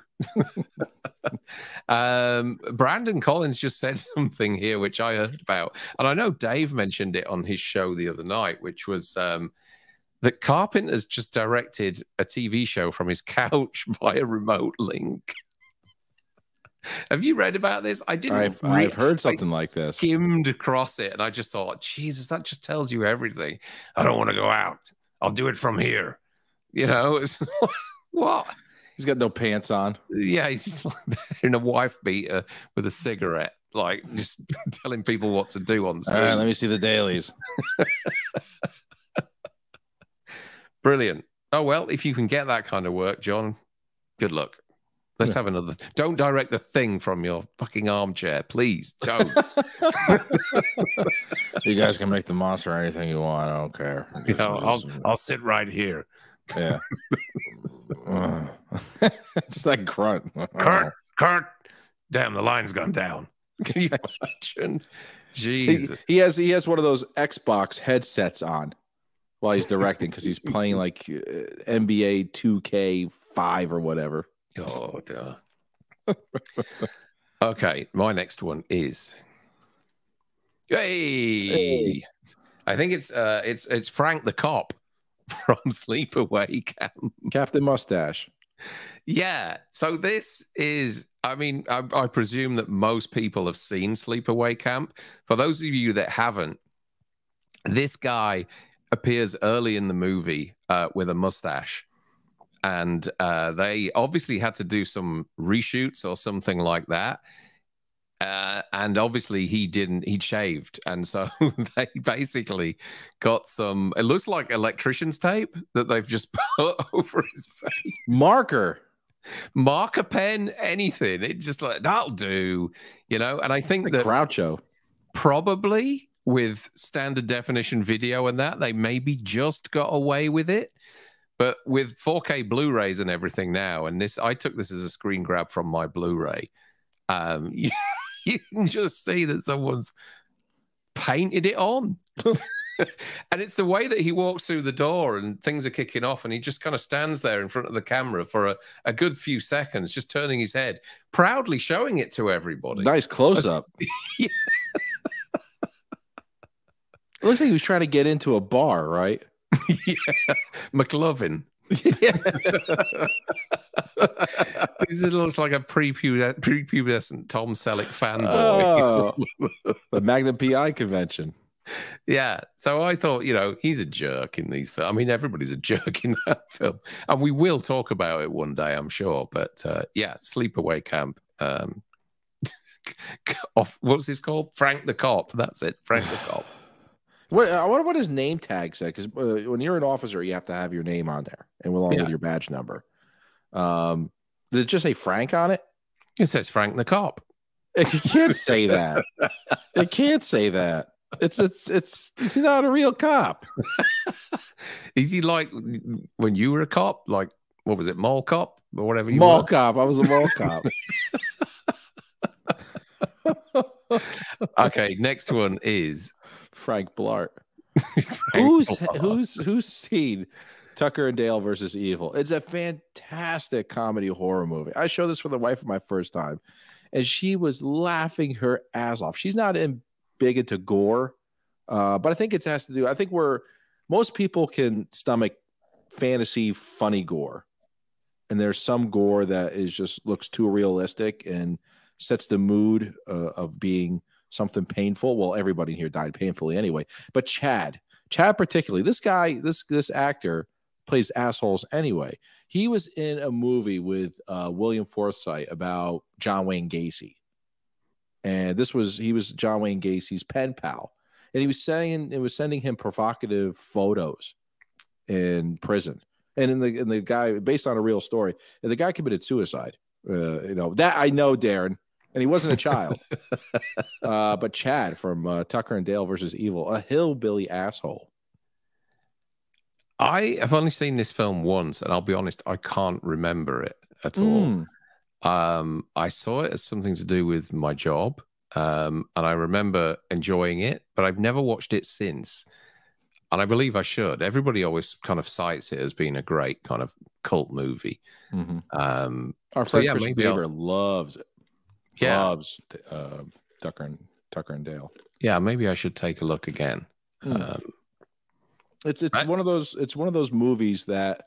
um, Brandon Collins just said something here, which I heard about. And I know Dave mentioned it on his show the other night, which was um, that Carpenter's just directed a T V show from his couch by a remote link. Have you read about this? I didn't. I've, I've heard something I like this. Skimmed across it, and I just thought, Jesus, that just tells you everything. I don't want to go out. I'll do it from here. You know, it's, what? He's got no pants on. Yeah, he's just like in a wife beater with a cigarette, like just telling people what to do on stage. All right, let me see the dailies. Brilliant. Oh well, if you can get that kind of work, John, good luck. Let's have another. Don't direct the thing from your fucking armchair, please. Don't. You guys can make the monster anything you want. I don't care. Just, you know, I'll just... I'll sit right here. Yeah. It's that grunt. Kurt, Kurt. Damn, the line's gone down. Can you imagine? Jesus. He, he has he has one of those Xbox headsets on while he's directing because he's playing like N B A two K five or whatever. God. Okay, my next one is hey! hey I think it's uh it's it's Frank the cop from Sleepaway Camp. Captain Mustache. Yeah, so this is, I mean, I, I presume that most people have seen Sleepaway Camp. For those of you that haven't, this guy appears early in the movie uh with a mustache. And uh, they obviously had to do some reshoots or something like that. Uh, and obviously he didn't, he shaved. And so they basically got some, it looks like electrician's tape that they've just put over his face. Marker. Marker pen, anything. It's just like, that'll do, you know? And I think like that Groucho. Probably with standard definition video and that, they maybe just got away with it. But with four K Blu-rays and everything now, and this, I took this as a screen grab from my Blu-ray. Um, you, you can just see that someone's painted it on. And it's the way that he walks through the door and things are kicking off, and he just kind of stands there in front of the camera for a, a good few seconds, just turning his head, proudly showing it to everybody. Nice close-up. Yeah. It looks like he was trying to get into a bar, right? Yeah, McLovin. Yeah. This looks like a prepubescent, prepubescent Tom Selleck fanboy. Oh, the Magnum P I convention. Yeah, so I thought, you know, he's a jerk in these films. I mean, everybody's a jerk in that film. And we will talk about it one day, I'm sure. But uh, yeah, Sleepaway Camp. Um, off, what's this called? Frank the Cop. That's it, Frank the Cop. What, I wonder what his name tag said, because uh, when you're an officer, you have to have your name on there, and along yeah. with your badge number. Um, did it just say Frank on it? It says Frank the Cop. It can't say that. It can't say that. It's it's it's it's not a real cop. Is he like when you were a cop? Like what was it, mall cop or whatever? You mall were? Cop. I was a mall cop. Okay, next one is Frank Blart. Frank who's Blart. who's who's seen Tucker and Dale versus Evil? It's a fantastic comedy horror movie. I showed this for the wife my first time, and she was laughing her ass off. She's not in big into gore, uh, but I think it has to do. I think we're most people can stomach fantasy funny gore, and there's some gore that is just looks too realistic and sets the mood uh, of being something painful. Well, everybody here died painfully anyway. But Chad, Chad particularly, this guy, this this actor plays assholes anyway. He was in a movie with uh, William Forsythe about John Wayne Gacy, and this was he was John Wayne Gacy's pen pal, and he was saying it was sending him provocative photos in prison, and in the and the guy based on a real story, and the guy committed suicide. Uh, you know that I know, Darren. And he wasn't a child. uh, but Chad from uh, Tucker and Dale versus Evil, a hillbilly asshole. I have only seen this film once, and I'll be honest, I can't remember it at mm. all. Um, I saw it as something to do with my job, um, and I remember enjoying it, but I've never watched it since. And I believe I should. Everybody always kind of cites it as being a great kind of cult movie. Mm-hmm. um, Our friend so yeah, Chris Bieber loves it. Yeah. Loves uh, Tucker and Tucker and Dale. Yeah, maybe I should take a look again. Mm. Um, it's it's right? one of those it's one of those movies that,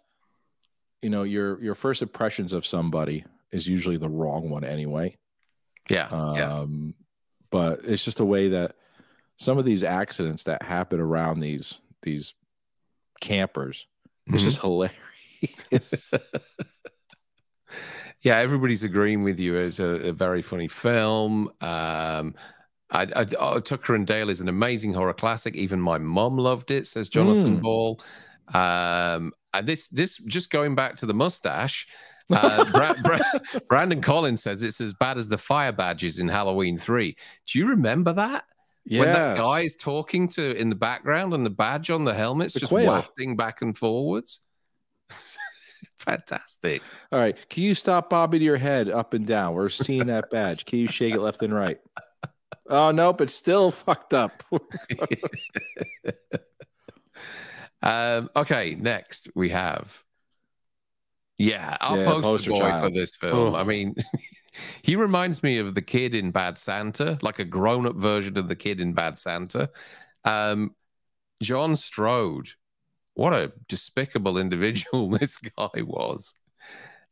you know, your your first impressions of somebody is usually the wrong one anyway. Yeah. Um, yeah. But it's just a way that some of these accidents that happen around these these campers, mm-hmm. it's just hilarious. Yeah, everybody's agreeing with you. It's a, a very funny film. Um, I, I, I, Tucker and Dale is an amazing horror classic. Even my mom loved it, says Jonathan mm. Ball. Um, and this, this just going back to the mustache, uh, Bra Bra Brandon Collins says it's as bad as the fire badges in Halloween three. Do you remember that? Yes. When that guy is talking to in the background and the badge on the helmet's the just quail. wafting back and forwards. Fantastic. All right. Can you stop bobbing your head up and down? We're seeing that badge. Can you shake it left and right? Oh, nope. It's still fucked up. um, okay. Next, we have. Yeah. Our yeah, poster, poster boy child. for this film. Oh. I mean, he reminds me of the kid in Bad Santa, like a grown up version of the kid in Bad Santa. Um, John Strode. What a despicable individual this guy was.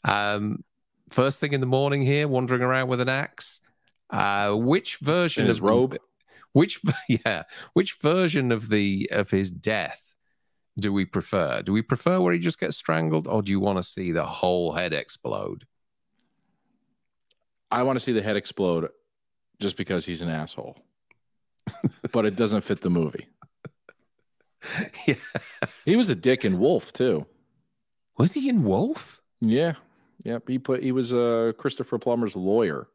Um, first thing in the morning here, wandering around with an axe. Uh, which version his of the, robe? Which yeah, which version of the of his death do we prefer? Do we prefer where he just gets strangled, or do you want to see the whole head explode? I want to see the head explode, just because he's an asshole. But it doesn't fit the movie. Yeah. He was a dick in Wolf too. Was he in Wolf? Yeah. Yep. He put he was uh Christopher Plummer's lawyer.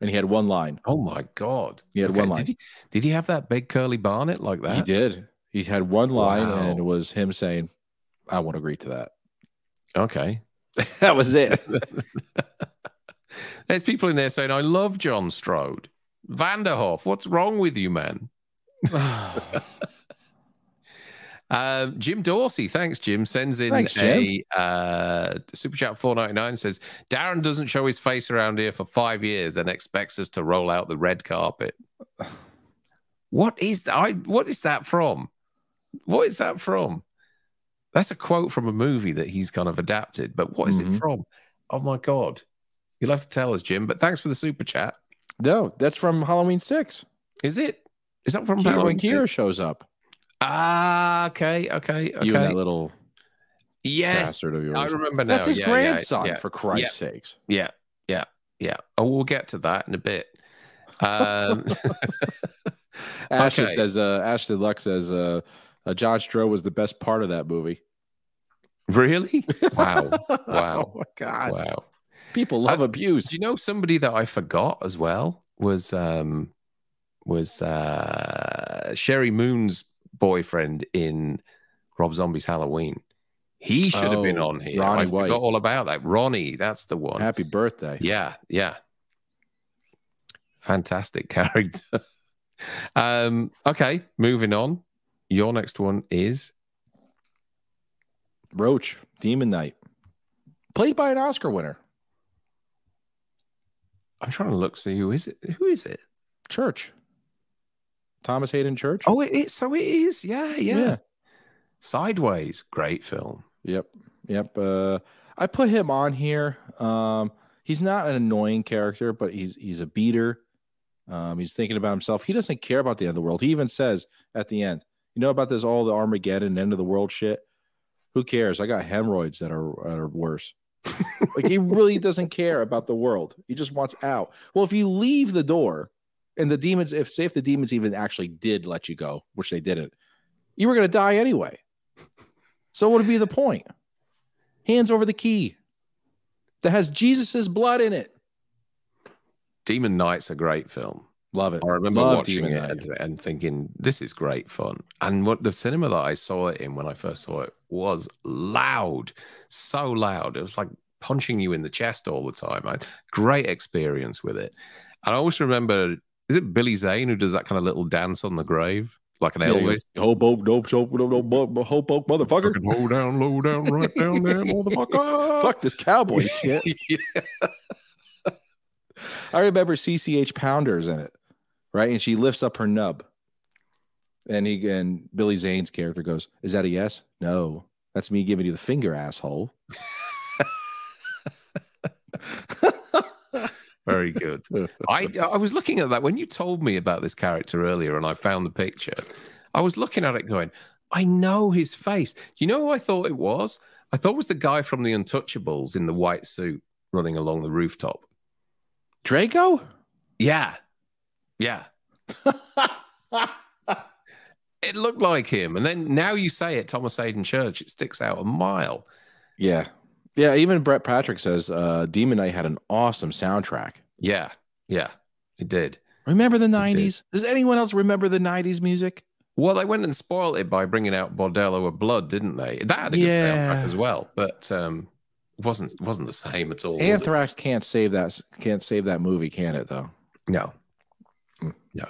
And he had one line. Oh my god. He had okay. one line. Did he, did he have that big curly barnet like that? He did. He had one line wow. and it was him saying, I won't agree to that. Okay. That was it. There's people in there saying, I love John Strode. Vanderhoff, what's wrong with you, man? Um, Jim Dorsey, thanks Jim, sends in thanks, Jim. a uh, super chat four ninety-nine, says Darren doesn't show his face around here for five years and expects us to roll out the red carpet. What is I? What is that from? What is that from? That's a quote from a movie that he's kind of adapted, but what is mm-hmm. it from? Oh my god, you'll have to tell us, Jim. But thanks for the super chat. No, that's from Halloween six. Is it? Is that from Kira, Halloween when Kira six? shows up? Ah, okay, okay, okay. You and that little yes, bastard of yours. I remember now. That's his yeah, grandson, yeah, yeah, for Christ's yeah, sakes. Yeah, yeah, yeah. Oh, we'll get to that in a bit. Um, Ashley okay. says, uh, Ashley Luck says, uh, uh, John Stroh was the best part of that movie. Really? Wow. Wow. Oh, my God. Wow. People love uh, abuse. You know, somebody that I forgot as well was, um, was uh, Sherry Moon's boyfriend in Rob Zombie's Halloween. He should have oh, been on here. Ronnie I forgot White. all about that. Ronnie, that's the one. Happy birthday. Yeah, yeah. Fantastic character. um, okay, moving on. Your next one is Roach, Demon Knight. Played by an Oscar winner. I'm trying to look, see who is it. Who is it? Church. Thomas Hayden Church. Oh, it is. So it is. Yeah, yeah, yeah. Sideways, great film. Yep, yep. Uh, I put him on here. Um, he's not an annoying character, but he's he's a beater. Um, he's thinking about himself. He doesn't care about the end of the world. He even says at the end, "You know about this all the Armageddon, end of the world shit? Who cares? I got hemorrhoids that are that are worse." Like he really doesn't care about the world. He just wants out. Well, if you leave the door. And the demons, if say if the demons even actually did let you go, which they didn't, you were going to die anyway. So what would be the point? Hands over the key that has Jesus's blood in it. Demon Knight's a great film. Love it. I remember Love watching Demon it and, and thinking, this is great fun. And what the cinema that I saw it in when I first saw it was loud, so loud. It was like punching you in the chest all the time. I had great experience with it. And I always remember... Is it Billy Zane who does that kind of little dance on the grave? Like an yeah, Elvis. Hope, hope, dope, hope, dope, hope, hope, hope, motherfucker. Low down, low down, right down there, motherfucker. Fuck this cowboy shit. Yeah. I remember C C H Pounder's in it, right? And she lifts up her nub. And he and Billy Zane's character goes, "Is that a yes?" "No. That's me giving you the finger, asshole." Very good. I, I was looking at that when you told me about this character earlier and I found the picture. I was looking at it going, I know his face. Do you know who I thought it was? I thought it was the guy from The Untouchables in the white suit running along the rooftop. Draco? Yeah. Yeah. It looked like him. And then now you say it, Thomas Hayden Church, it sticks out a mile. Yeah. Yeah, even Brett Patrick says uh, Demon Knight had an awesome soundtrack. Yeah, yeah, it did. Remember the nineties? Does anyone else remember the nineties music? Well, they went and spoiled it by bringing out Bordello of Blood, didn't they? That had a good yeah. soundtrack as well, but um, it wasn't it wasn't the same at all. Anthrax can't save that can't save that movie, can it though? No, no.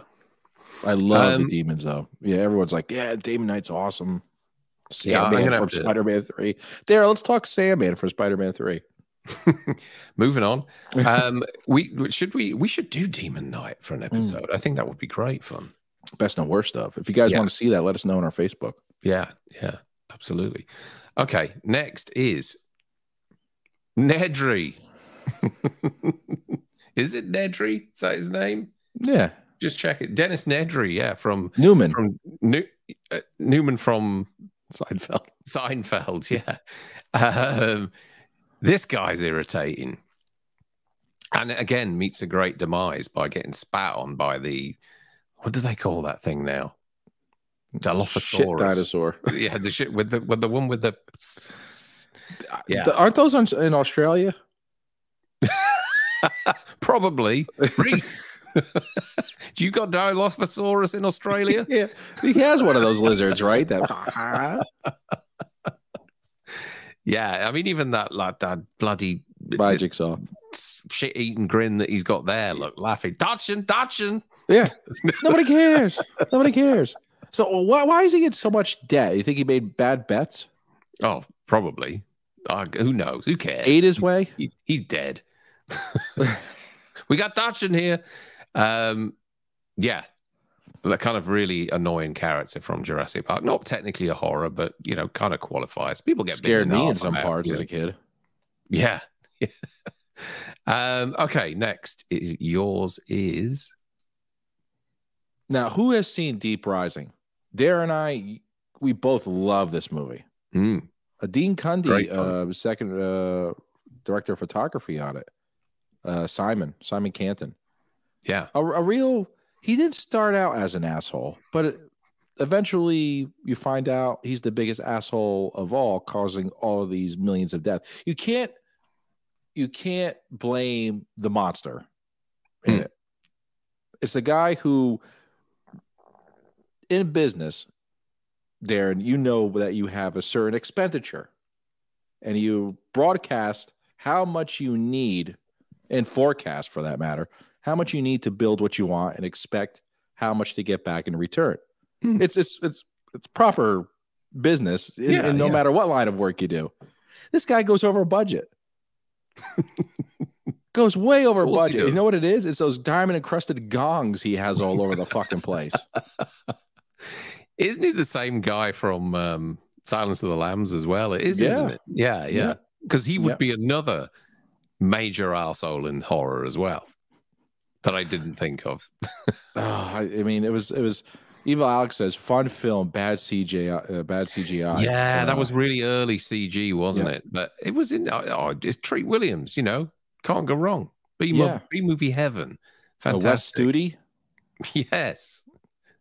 I love um, the Demons though. Yeah, everyone's like, yeah, Demon Knight's awesome. Sandman yeah, from Spider-Man three. Darryl, let's talk Sandman for Spider-Man three. Moving on. Um, we should we we should do Demon Knight for an episode. Mm. I think that would be great fun. Best and worst of. If you guys yeah. want to see that, let us know on our Facebook. Yeah, yeah, absolutely. Okay, next is Nedry. Is it Nedry? Is that his name? Yeah. Just check it. Dennis Nedry, yeah, from Newman. From New uh, Newman from Seinfeld. Seinfeld, yeah. Um, this guy's irritating. And again, meets a great demise by getting spat on by the, what do they call that thing now? Dilophosaurus. Shit dinosaur. Yeah, the shit with the, with the one with the... Yeah. The, aren't those in Australia? Probably. Reese. Do you got Dilophosaurus in Australia? Yeah, he has one of those lizards, right? That. Yeah, I mean, even that, like that bloody by Jigsaw shit-eating grin that he's got there. Look, laughing, dodging, dodging. Yeah, nobody cares. Nobody cares. So why why is he getting so much debt? You think he made bad bets? Oh, probably. Uh, who knows? Who cares? Ate his way. He's, he's dead. We got dodging here. Um, yeah, that kind of really annoying character from Jurassic Park. Not technically a horror, but you know, kind of qualifies. People get scared me in some parts as a kid. Yeah. yeah. Um, okay, next, it, yours is now. Who has seen Deep Rising? Dare and I, we both love this movie. Mm. Uh, Dean Cundy, uh, second uh, director of photography on it. Uh, Simon, Simon Canton. Yeah, a, a real. He didn't start out as an asshole, but it, eventually you find out he's the biggest asshole of all, causing all of these millions of deaths. You can't, you can't blame the monster in mm. it. It's the guy who, in business, Darren, you know that you have a certain expenditure, and you broadcast how much you need, and forecast for that matter. How much you need to build what you want and expect how much to get back in return. Hmm. It's it's it's it's proper business in, yeah, in no yeah. matter what line of work you do. This guy goes over budget. Goes way over budget. You know what it is? It's those diamond encrusted gongs he has all over the fucking place. Isn't he the same guy from um, Silence of the Lambs as well? It is, yeah. isn't it? Yeah, yeah. Because yeah. he would yeah. be another major arsehole in horror as well. That I didn't think of. oh, I, I mean, it was it was. Evil Alex says, "Fun film, bad C G I, uh, bad C G I." Yeah, uh, that was really early C G, wasn't yeah. it? But it was in. Oh, it's Treat Williams. You know, can't go wrong. B movie, yeah. B movie heaven. Fantastic. Uh, Wes Studi. Yes.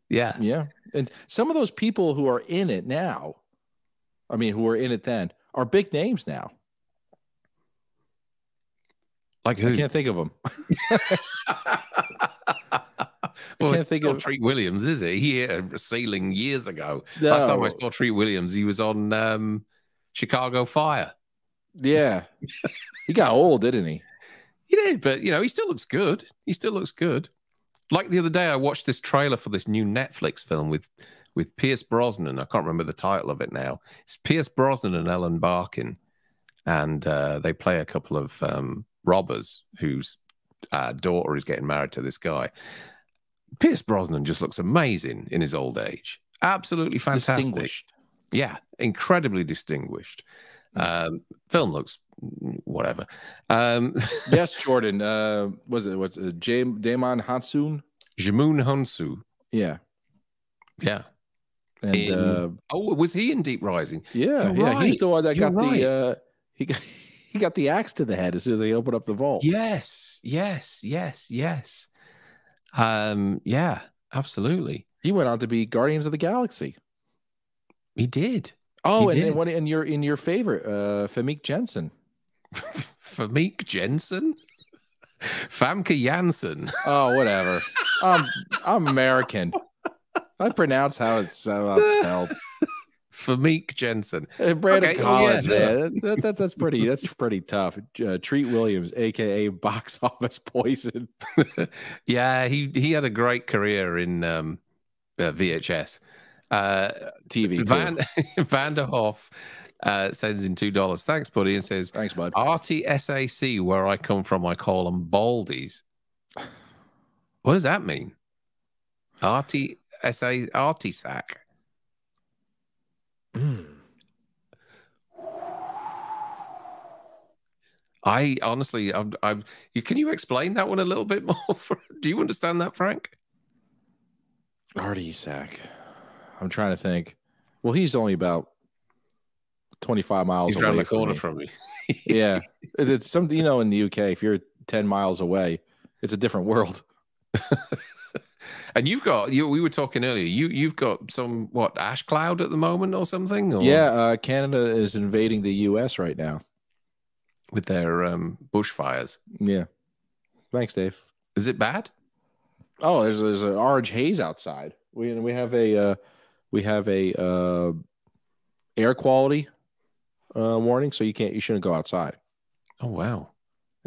Yeah. Yeah. And some of those people who are in it now, I mean, who were in it then, are big names now. Like who? I can't think of him. Well, I can't think of Treat Williams, is it? He hit a ceiling years ago. No. Last time I saw Treat Williams, he was on um, Chicago Fire. Yeah, he got old, didn't he? He did, but you know, he still looks good. He still looks good. Like the other day, I watched this trailer for this new Netflix film with with Pierce Brosnan. I can't remember the title of it now. It's Pierce Brosnan and Ellen Barkin, and uh, they play a couple of um, robbers whose uh, daughter is getting married to this guy. Pierce Brosnan just looks amazing in his old age. Absolutely fantastic. Distinguished. Yeah, incredibly distinguished. Um, film looks whatever. Um, yes, Jordan. Uh, was it what's it? James Damon Hansoon? Jamoon Hansu. Yeah, yeah. And in, uh, oh, was he in Deep Rising? Yeah, You're yeah. Right. He's the one that You're got right. the uh, he got, he got the axe to the head as soon as they opened up the vault. Yes, yes, yes, yes. Um, yeah, absolutely. He went on to be Guardians of the Galaxy. He did. Oh, he and one in your in your favorite, uh, Famke Jensen. Famke Jensen, Famke Janssen. Oh, whatever. I'm I'm American. I pronounce how it's uh, spelled. Famke Jensen. Brandon okay. Collins, oh, yeah, man. That, that, that's pretty. That's pretty tough. Uh, Treat Williams, aka Box Office Poison. Yeah, he he had a great career in um, uh, V H S. Uh, T V. Van, Vanderhoff uh, sends in two dollars. Thanks, buddy. And says, thanks, bud. R T S A C, where I come from, I call them Baldies. What does that mean? R T S A, R T S A C. Mm. I honestly, I've, I've, can you explain that one a little bit more? For, do you understand that, Frank? R T S A C. I'm trying to think. Well, he's only about twenty-five miles he's away. He's around the corner from me. From me. Yeah. It's something, you know, in the U K, if you're ten miles away, it's a different world. And you've got, you, we were talking earlier, you, you've got some, what, ash cloud at the moment or something? Or? Yeah. Uh, Canada is invading the U S right now with their um, bushfires. Yeah. Thanks, Dave. Is it bad? Oh, there's, there's an orange haze outside. We, we have a, uh, We have a uh, air quality uh, warning, so you can't, you shouldn't go outside. Oh wow!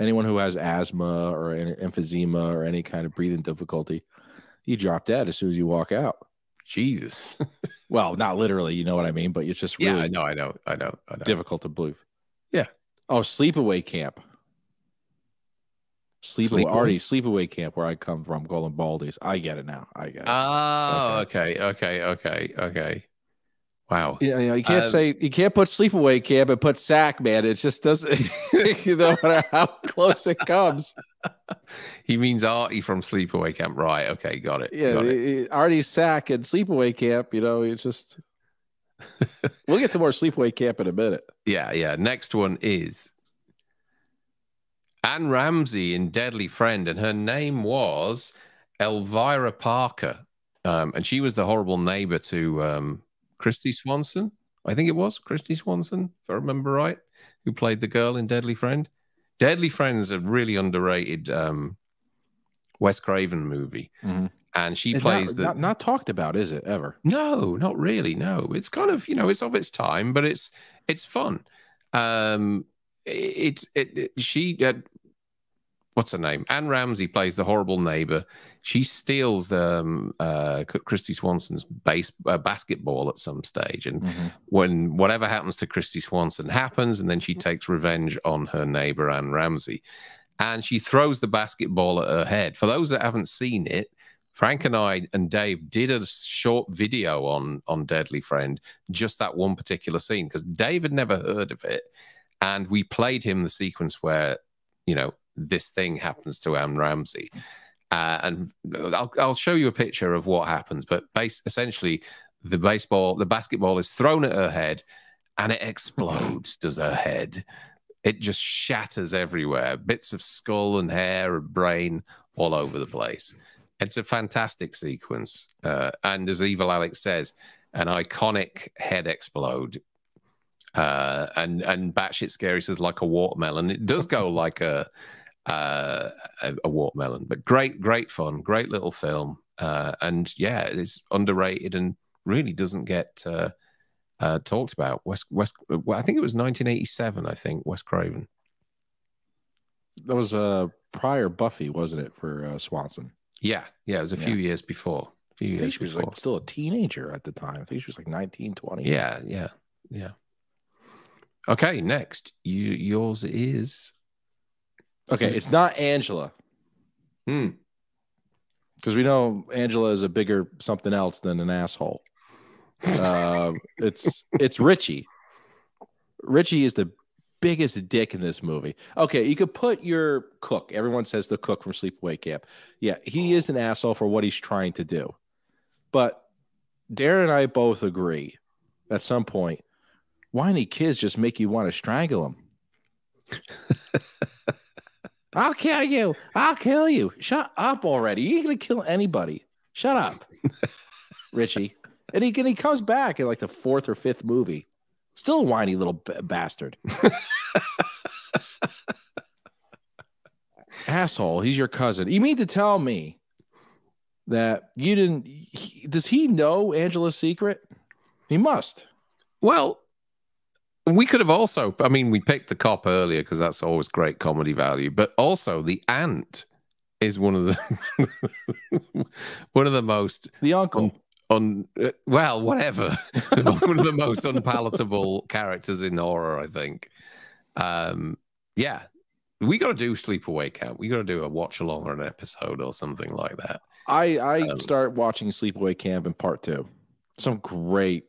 Anyone who has asthma or any emphysema or any kind of breathing difficulty, you drop dead as soon as you walk out. Jesus. Well, not literally, you know what I mean, but it's just really yeah, I know, I know, I know, I know. Difficult to believe. Yeah. Oh, Sleepaway Camp. Sleep sleepaway, already sleepaway camp where I come from, Golden Baldies. I get it now. I get it. Oh, okay, okay, okay, okay. Wow. You know, you can't um, say you can't put sleepaway camp and put sack, man. It just doesn't. You know, no matter how close it comes. He means Artie from Sleepaway Camp, right? Okay, got it. Yeah, got it. Artie's sack and Sleepaway Camp. You know, it's just. We'll get to more Sleepaway Camp in a minute. Yeah, yeah. Next one is Anne Ramsey in Deadly Friend, and her name was Elvira Parker, um, and she was the horrible neighbor to um, Christy Swanson. I think it was Christy Swanson, if I remember right, who played the girl in Deadly Friend. Deadly Friend is a really underrated um, Wes Craven movie, mm-hmm. and she it's plays not, the not, not talked about, is it ever? No, not really. No, it's kind of you know it's of its time, but it's it's fun. Um, it's it, it she. Uh, What's her name? Anne Ramsey plays the horrible neighbor. She steals um, uh, Christy Swanson's base, uh, basketball at some stage. And mm-hmm. when whatever happens to Christy Swanson happens, and then she takes revenge on her neighbor, Anne Ramsey. And she throws the basketball at her head. For those that haven't seen it, Frank and I and Dave did a short video on, on Deadly Friend, just that one particular scene, because Dave had never heard of it. And we played him the sequence where, you know, this thing happens to Anne Ramsey. Uh, and I'll, I'll show you a picture of what happens, but base, essentially the baseball, the basketball is thrown at her head and it explodes, does her head. It just shatters everywhere, bits of skull and hair and brain all over the place. It's a fantastic sequence. Uh, and as Evil Alex says, an iconic head explode. Uh, and, and Batshit Scary says like a watermelon. It does go like a... Uh, a, a watermelon, but great, great fun, great little film, uh, and yeah, it's underrated and really doesn't get uh, uh, talked about. West, West, well, I think it was nineteen eighty-seven. I think Wes Craven. That was a uh, prior Buffy, wasn't it, for uh, Swanson? Yeah, yeah, it was a yeah. few years before. A few I years think she before. was like still a teenager at the time. I think she was like nineteen, twenty. Yeah, yeah, yeah. Okay, next. You yours is okay. It's not Angela. Hmm. Because we know Angela is a bigger something else than an asshole. uh, it's it's Richie. Richie is the biggest dick in this movie. Okay, you could put your cook. Everyone says the cook from Sleepaway Camp. Yeah, he is an asshole for what he's trying to do. But Darren and I both agree at some point, whiny kids just make you want to strangle them. I'll kill you. I'll kill you. Shut up already. You ain't going to kill anybody. Shut up, Richie. And he, and he comes back in like the fourth or fifth movie. Still a whiny little b bastard. Asshole. He's your cousin. You mean to tell me that you didn't... He, does he know Angela's secret? He must. Well... We could have also, I mean, we picked the cop earlier because that's always great comedy value, but also the aunt is one of the, one of the most, the uncle, on, un, uh, well, whatever, one of the most unpalatable characters in horror, I think. Um, yeah, we got to do Sleepaway Camp. We got to do a watch along or an episode or something like that. I, I um, start watching Sleepaway Camp in part two. Some great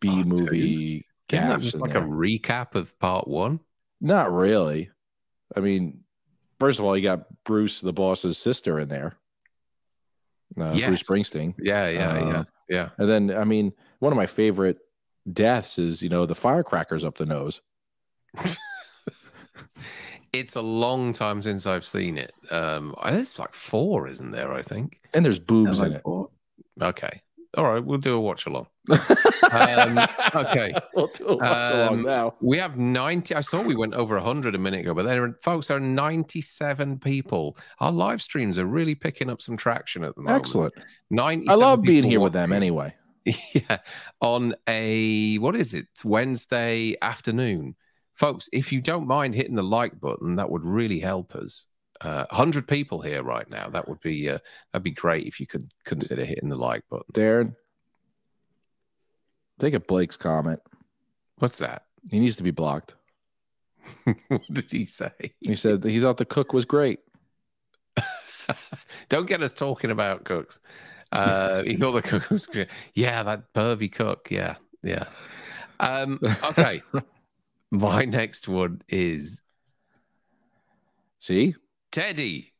B movie. Two? Isn't that just like there. a recap of part one? Not really. I mean, first of all, you got Bruce, the boss's sister, in there. Uh, yes. Bruce Springsteen. Yeah, yeah, uh, yeah, yeah. And then, I mean, one of my favorite deaths is, you know, the firecrackers up the nose. It's a long time since I've seen it. Um, there's like four, isn't there? I think. And there's boobs and like in four. it. Okay. All right, we'll do a watch along. um, okay, we'll do a watch along um, now. We have ninety. I thought we went over a hundred a minute ago, but there, are, folks, there are ninety-seven people. Our live streams are really picking up some traction at the moment. Excellent. ninety-seven. I love being here with them anyway. Yeah, on a what is it? Wednesday afternoon, folks. If you don't mind hitting the like button, that would really help us. Uh, one hundred people here right now. That would be uh, that'd be great if you could consider hitting the like button. Darren, take a Blake's comment. What's that? He needs to be blocked. What did he say? He said that he thought the cook was great. Don't get us talking about cooks. Uh, he thought the cook was great. Yeah, that pervy cook. Yeah, yeah. Um, okay. My next one is... See? Teddy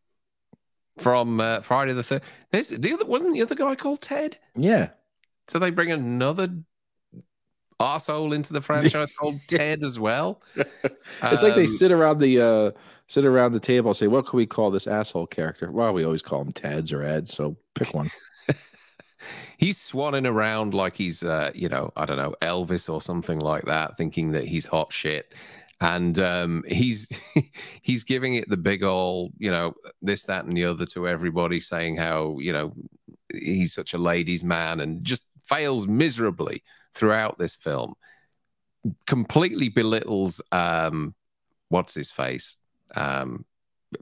from uh, Friday the thirteenth. There's the other, wasn't the other guy called Ted? Yeah. So they bring another arsehole into the franchise called Ted as well. It's um, like they sit around the uh, sit around the table and say, "What can we call this asshole character?" Well, we always call him Teds or Ed, so pick one. He's swanning around like he's uh, you know, I don't know, Elvis or something like that, thinking that he's hot shit. And um, he's he's giving it the big old, you know, this, that, and the other to everybody, saying how, you know, he's such a ladies' man, and just fails miserably throughout this film. Completely belittles um, what's his face, um,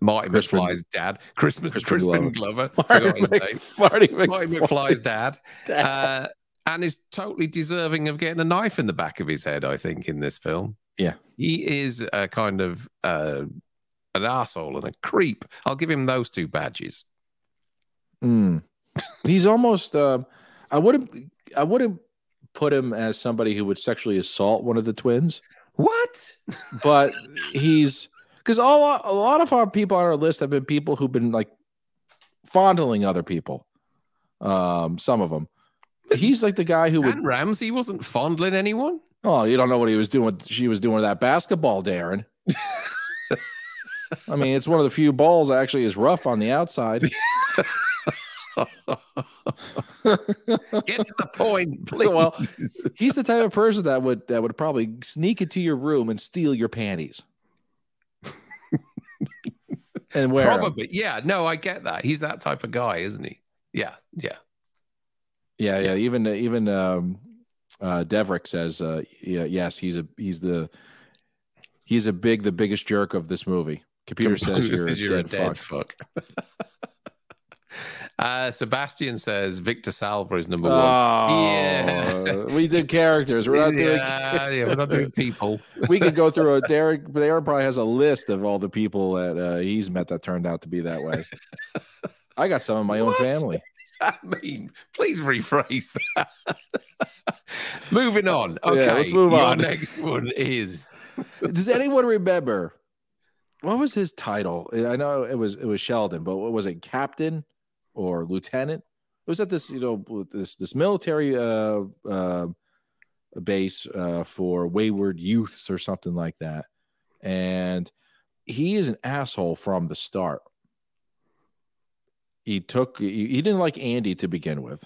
Marty Crispin. McFly's dad, Crispin, Crispin, Crispin Glover, Glover Marty, Mc, Marty, McFly. Marty McFly's dad. dad. Uh, And is totally deserving of getting a knife in the back of his head, I think, in this film. Yeah. He is a kind of uh, an arsehole and a creep. I'll give him those two badges. Mm. He's almost, uh, I wouldn't I wouldn't put him as somebody who would sexually assault one of the twins. What? But he's, because all a lot of our people on our list have been people who've been like fondling other people. Um, some of them. He's like the guy who would. And Ramsey wasn't fondling anyone. Oh, you don't know what he was doing. She was doing that basketball, Darren. I mean, it's one of the few balls that actually is rough on the outside. Get to the point, please. Well, he's the type of person that would that would probably sneak into your room and steal your panties. And wear probably, them. Yeah. No, I get that. He's that type of guy, isn't he? Yeah, yeah. Yeah, yeah, yeah. Even even um, uh, Deverick says, uh, yeah, yes, he's a he's the he's a big the biggest jerk of this movie. Computer, Computer says, says you're, you're a dead, dead fuck. fuck. Uh, Sebastian says Victor Salva is number oh, one. Yeah. We did characters. We're not doing yeah, yeah, we're not doing people. We could go through a Derek Derek probably has a list of all the people that uh, he's met that turned out to be that way. I got some in my what? own family. I mean, please rephrase that. Moving on. Okay, yeah, let's move on. Your next one is. Does anyone remember what was his title? I know it was it was Sheldon, but what was it, Captain or Lieutenant? It was at this you know this this military uh, uh, base uh, for wayward youths or something like that, and he is an asshole from the start. He took he, he didn't like Andy to begin with,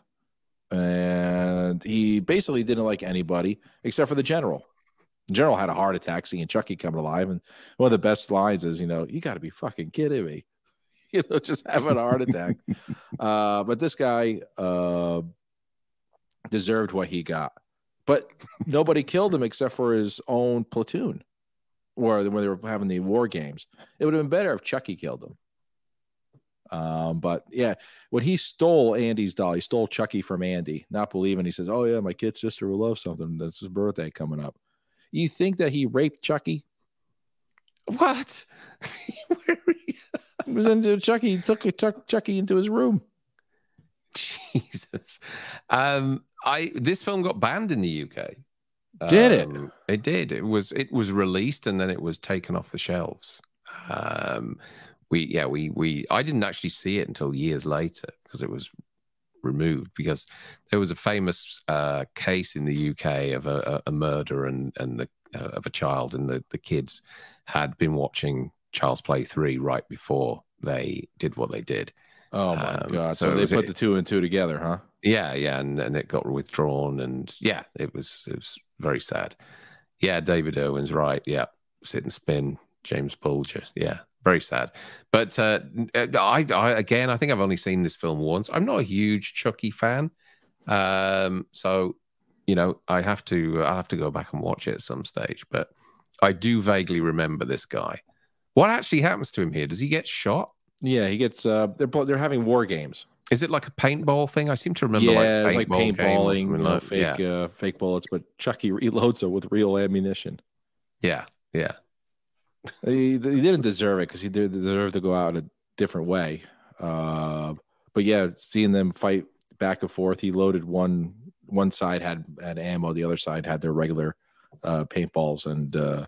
and he basically didn't like anybody except for the general. The general had a heart attack seeing Chucky come alive, and one of the best lines is, you know, you got to be fucking kidding me, you know, just having a heart attack. uh, but this guy uh, deserved what he got, but nobody killed him except for his own platoon, or when they were having the war games. It would have been better if Chucky killed him. Um, but yeah, when he stole Andy's doll, he stole Chucky from Andy, not believing. He says, oh yeah, my kid sister will love something. That's his birthday coming up. You think that he raped Chucky? What? Where are you? It was into Chucky. He took, took Chucky into his room. Jesus. Um, I this film got banned in the U K. Did um, it? It did. It was it was released and then it was taken off the shelves. Um We yeah we we I didn't actually see it until years later because it was removed, because there was a famous uh, case in the U K of a, a murder and and the, uh, of a child, and the the kids had been watching Child's Play three right before they did what they did. Oh my um, god! So, so they put it, the two and two together, huh? Yeah, yeah, and and it got withdrawn, and yeah, it was it was very sad. Yeah, David Irwin's right. Yeah, Sit and Spin, James Bulger. Yeah. Very sad, but uh, I, I again, I think I've only seen this film once. I'm not a huge Chucky fan, um, so you know I have to I'll have to go back and watch it at some stage. But I do vaguely remember this guy. What actually happens to him here? Does he get shot? Yeah, he gets. Uh, they're they're having war games. Is it like a paintball thing? I seem to remember. Yeah, like, it's paintball like paintballing, you know, like, fake yeah. uh, fake bullets, but Chucky reloads it with real ammunition. Yeah, yeah. He, he didn't deserve it because he did deserve to go out in a different way. Uh, but yeah, seeing them fight back and forth, he loaded one one side had had ammo, the other side had their regular uh, paintballs, and uh,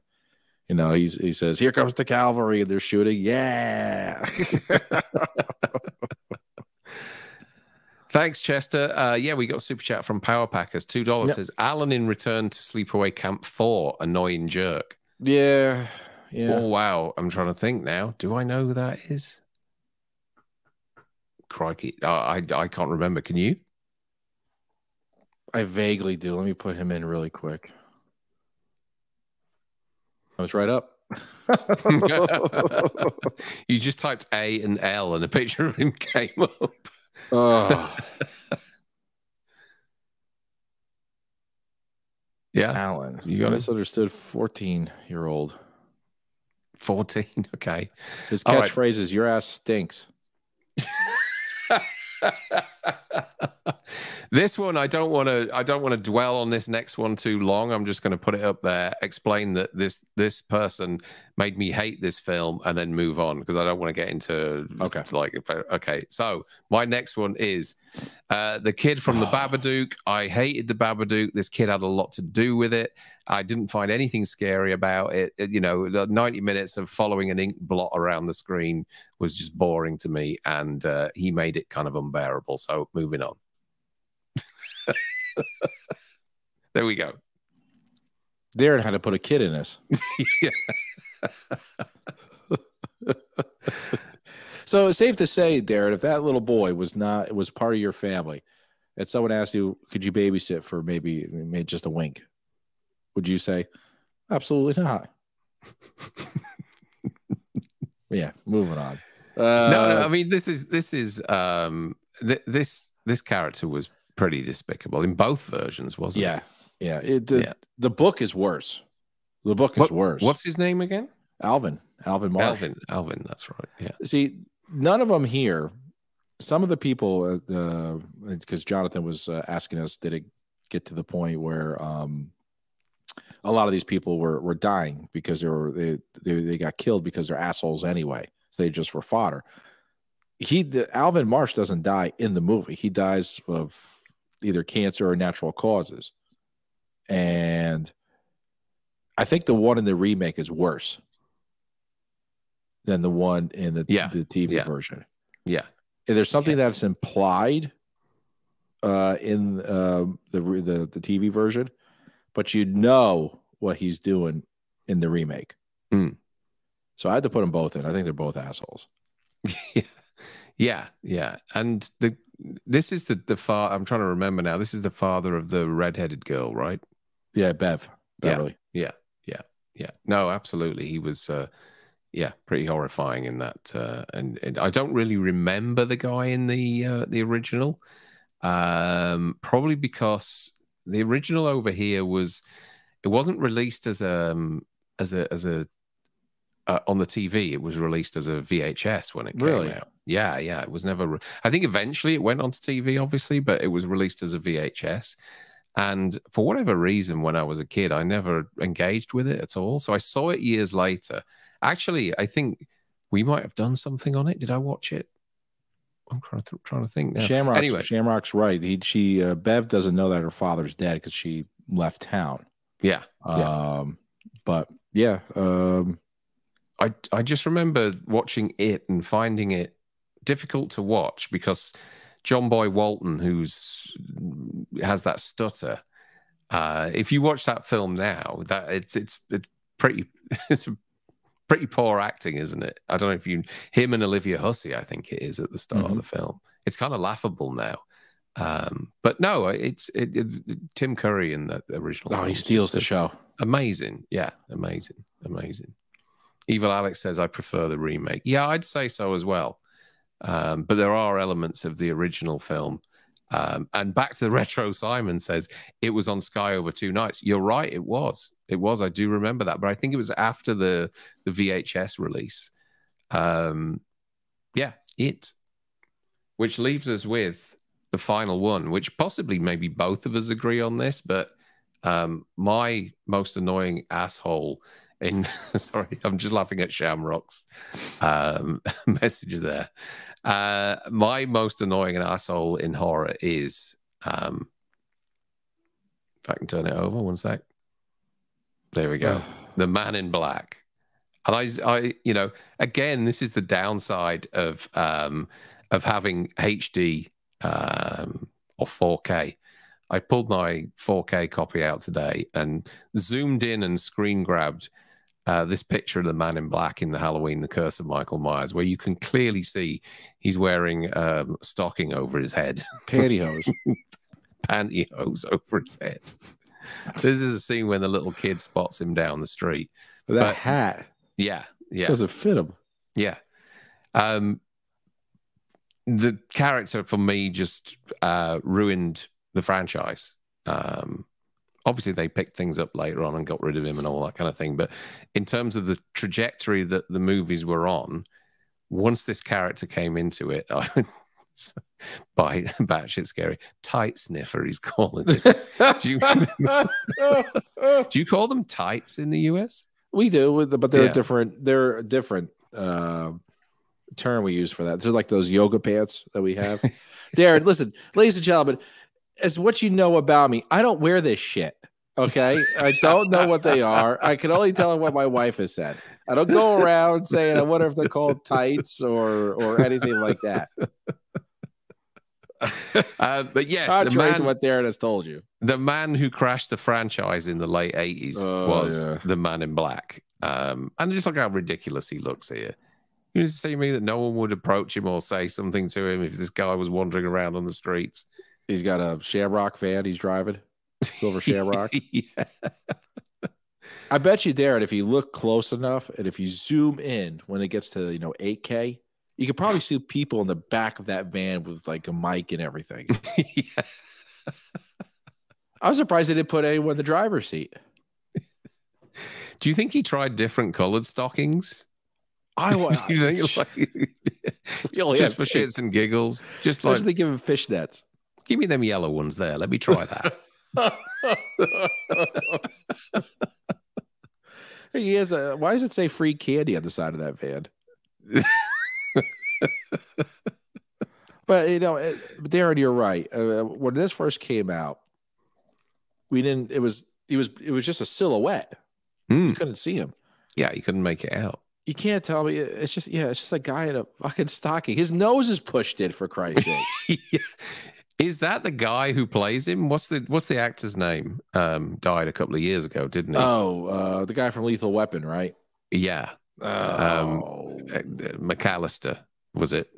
you know he's he says, "Here comes the cavalry," and they're shooting. Yeah. Thanks, Chester. Uh, yeah, we got a super chat from Power Packers. Two dollars yep. says Alan in Return to Sleepaway Camp Four, annoying jerk. Yeah. Yeah. Oh, wow. I'm trying to think now. Do I know who that is? Crikey. Uh, I, I can't remember. Can you? I vaguely do. Let me put him in really quick. I was right up. You just typed A and L and a picture of him came up. Oh. Yeah. Alan. You got I misunderstood fourteen-year-old. fourteen, okay. His catchphrase right. is, your ass stinks. This one, I don't want to I don't want to dwell on this next one too long. I'm just going to put it up there, explain that this this person made me hate this film, and then move on because I don't want to get into okay. like okay. So, my next one is uh the kid from The Babadook. I hated The Babadook. This kid had a lot to do with it. I didn't find anything scary about it. it you know, the ninety minutes of following an ink blot around the screen was just boring to me, and uh, he made it kind of unbearable. So, moving on. There we go. Darren had to put a kid in this. So it's safe to say, Darren, if that little boy was not, it was part of your family, and someone asked you, could you babysit for maybe, maybe just a wink? Would you say, absolutely not? Yeah, moving on. Uh, no, no, I mean, this is, this is, um, th this, this character was pretty despicable in both versions, wasn't yeah, it? Yeah, it, the, yeah. The book is worse. The book what, is worse. What's his name again? Alvin. Alvin Marsh. Alvin. Alvin. That's right. Yeah. See, none of them here some of the people, because uh, Jonathan was uh, asking us, did it get to the point where um, a lot of these people were were dying because they were they they, they got killed because they're assholes anyway, so they just were fodder. He the, Alvin Marsh doesn't die in the movie. He dies of either cancer or natural causes, and I think the one in the remake is worse than the one in the yeah. the T V yeah. version. Yeah, and there's something yeah. that's implied uh, in uh, the, the the T V version, but you know what he's doing in the remake. Mm. So I had to put them both in. I think they're both assholes. yeah. Yeah, yeah, and the this is the the fa I'm trying to remember now. This is the father of the redheaded girl, right? Yeah, Bev. Beverly. Yeah, yeah, yeah, yeah. No, absolutely. He was, uh, yeah, pretty horrifying in that. Uh, and, and I don't really remember the guy in the uh, the original, um, probably because the original over here was it wasn't released as a um, as a as a uh, on the T V. It was released as a V H S when it came really? out. Yeah, yeah, it was never... I think eventually it went onto T V, obviously, but it was released as a V H S. And for whatever reason, when I was a kid, I never engaged with it at all. So I saw it years later. Actually, I think we might have done something on it. Did I watch it? I'm trying to think now. Shamrock's, anyway. Shamrock's right. He, she, uh, Bev doesn't know that her father's dead because she left town. Yeah. Um, yeah. But, yeah. Um... I, I just remember watching it and finding it difficult to watch because John Boy Walton, who's has that stutter, uh, if you watch that film now, that it's it's it's pretty it's pretty poor acting, isn't it? I don't know if you him and Olivia Hussey, I think it is at the start mm-hmm. of the film. It's kind of laughable now, um, but no, it's it, it's Tim Curry in the original. Oh, he steals the show! Amazing, yeah, amazing, amazing. Evil Alex says I prefer the remake. Yeah, I'd say so as well. Um, but there are elements of the original film. Um, and back to the retro, Simon says, it was on Sky over two nights. You're right, it was. It was, I do remember that. But I think it was after the, the V H S release. Um, yeah, it. Which leaves us with the final one, which possibly maybe both of us agree on this, but um, my most annoying asshole in, sorry, I'm just laughing at Shamrock's um, message there. Uh, my most annoying asshole in horror is, um, if I can turn it over one sec. There we go. The Man in Black. And I, I, you know, again, this is the downside of um, of having H D um, or four K. I pulled my four K copy out today and zoomed in and screen grabbed Uh, this picture of the Man in Black in the Halloween, The Curse of Michael Myers, where you can clearly see he's wearing um, a stocking over his head. Pantyhose. Pantyhose over his head. So this is a scene when the little kid spots him down the street. But that but, hat. Yeah. Yeah. Doesn't fit him. Yeah. Um, the character for me just uh, ruined the franchise. Um Obviously, they picked things up later on and got rid of him and all that kind of thing. But in terms of the trajectory that the movies were on, once this character came into it, I would, by batshit scary, tight sniffer, he's calling it. do, you, do you call them tights in the U S? We do, but they're yeah. different. They're a different uh, term we use for that. They're like those yoga pants that we have. Darren, listen, ladies and gentlemen, it's what you know about me. I don't wear this shit, okay? I don't know what they are. I can only tell what my wife has said. I don't go around saying, I wonder if they're called tights or or anything like that. Uh, but yes, contrary the man, to what Darren has told you. The man who crashed the franchise in the late eighties oh, was yeah. the Man in Black. Um, and just look how ridiculous he looks here. You see me that no one would approach him or say something to him if this guy was wandering around on the streets. He's got a Shamrock van he's driving, silver Shamrock. yeah. I bet you, Darren, if you look close enough and if you zoom in when it gets to, you know, eight K, you could probably see people in the back of that van with like a mic and everything. yeah. I was surprised they didn't put anyone in the driver's seat. Do you think he tried different colored stockings? I was. You know, you're like, you'll just for shits and giggles. Just like they give them fish nets. Give me them yellow ones there. Let me try that. He has a. Why does it say free candy on the side of that van? But you know, it, Darren, you're right. Uh, when this first came out, we didn't. It was. It was. It was just a silhouette. Mm. You couldn't see him. Yeah, you couldn't make it out. You can't tell me. It's just. Yeah, it's just a guy in a fucking stocking. His nose is pushed in, for Christ's sake. Yeah. Is that the guy who plays him? What's the what's the actor's name? Um, died a couple of years ago, didn't he? Oh, uh, the guy from Lethal Weapon, right? Yeah. Oh. Um, McAllister, was it,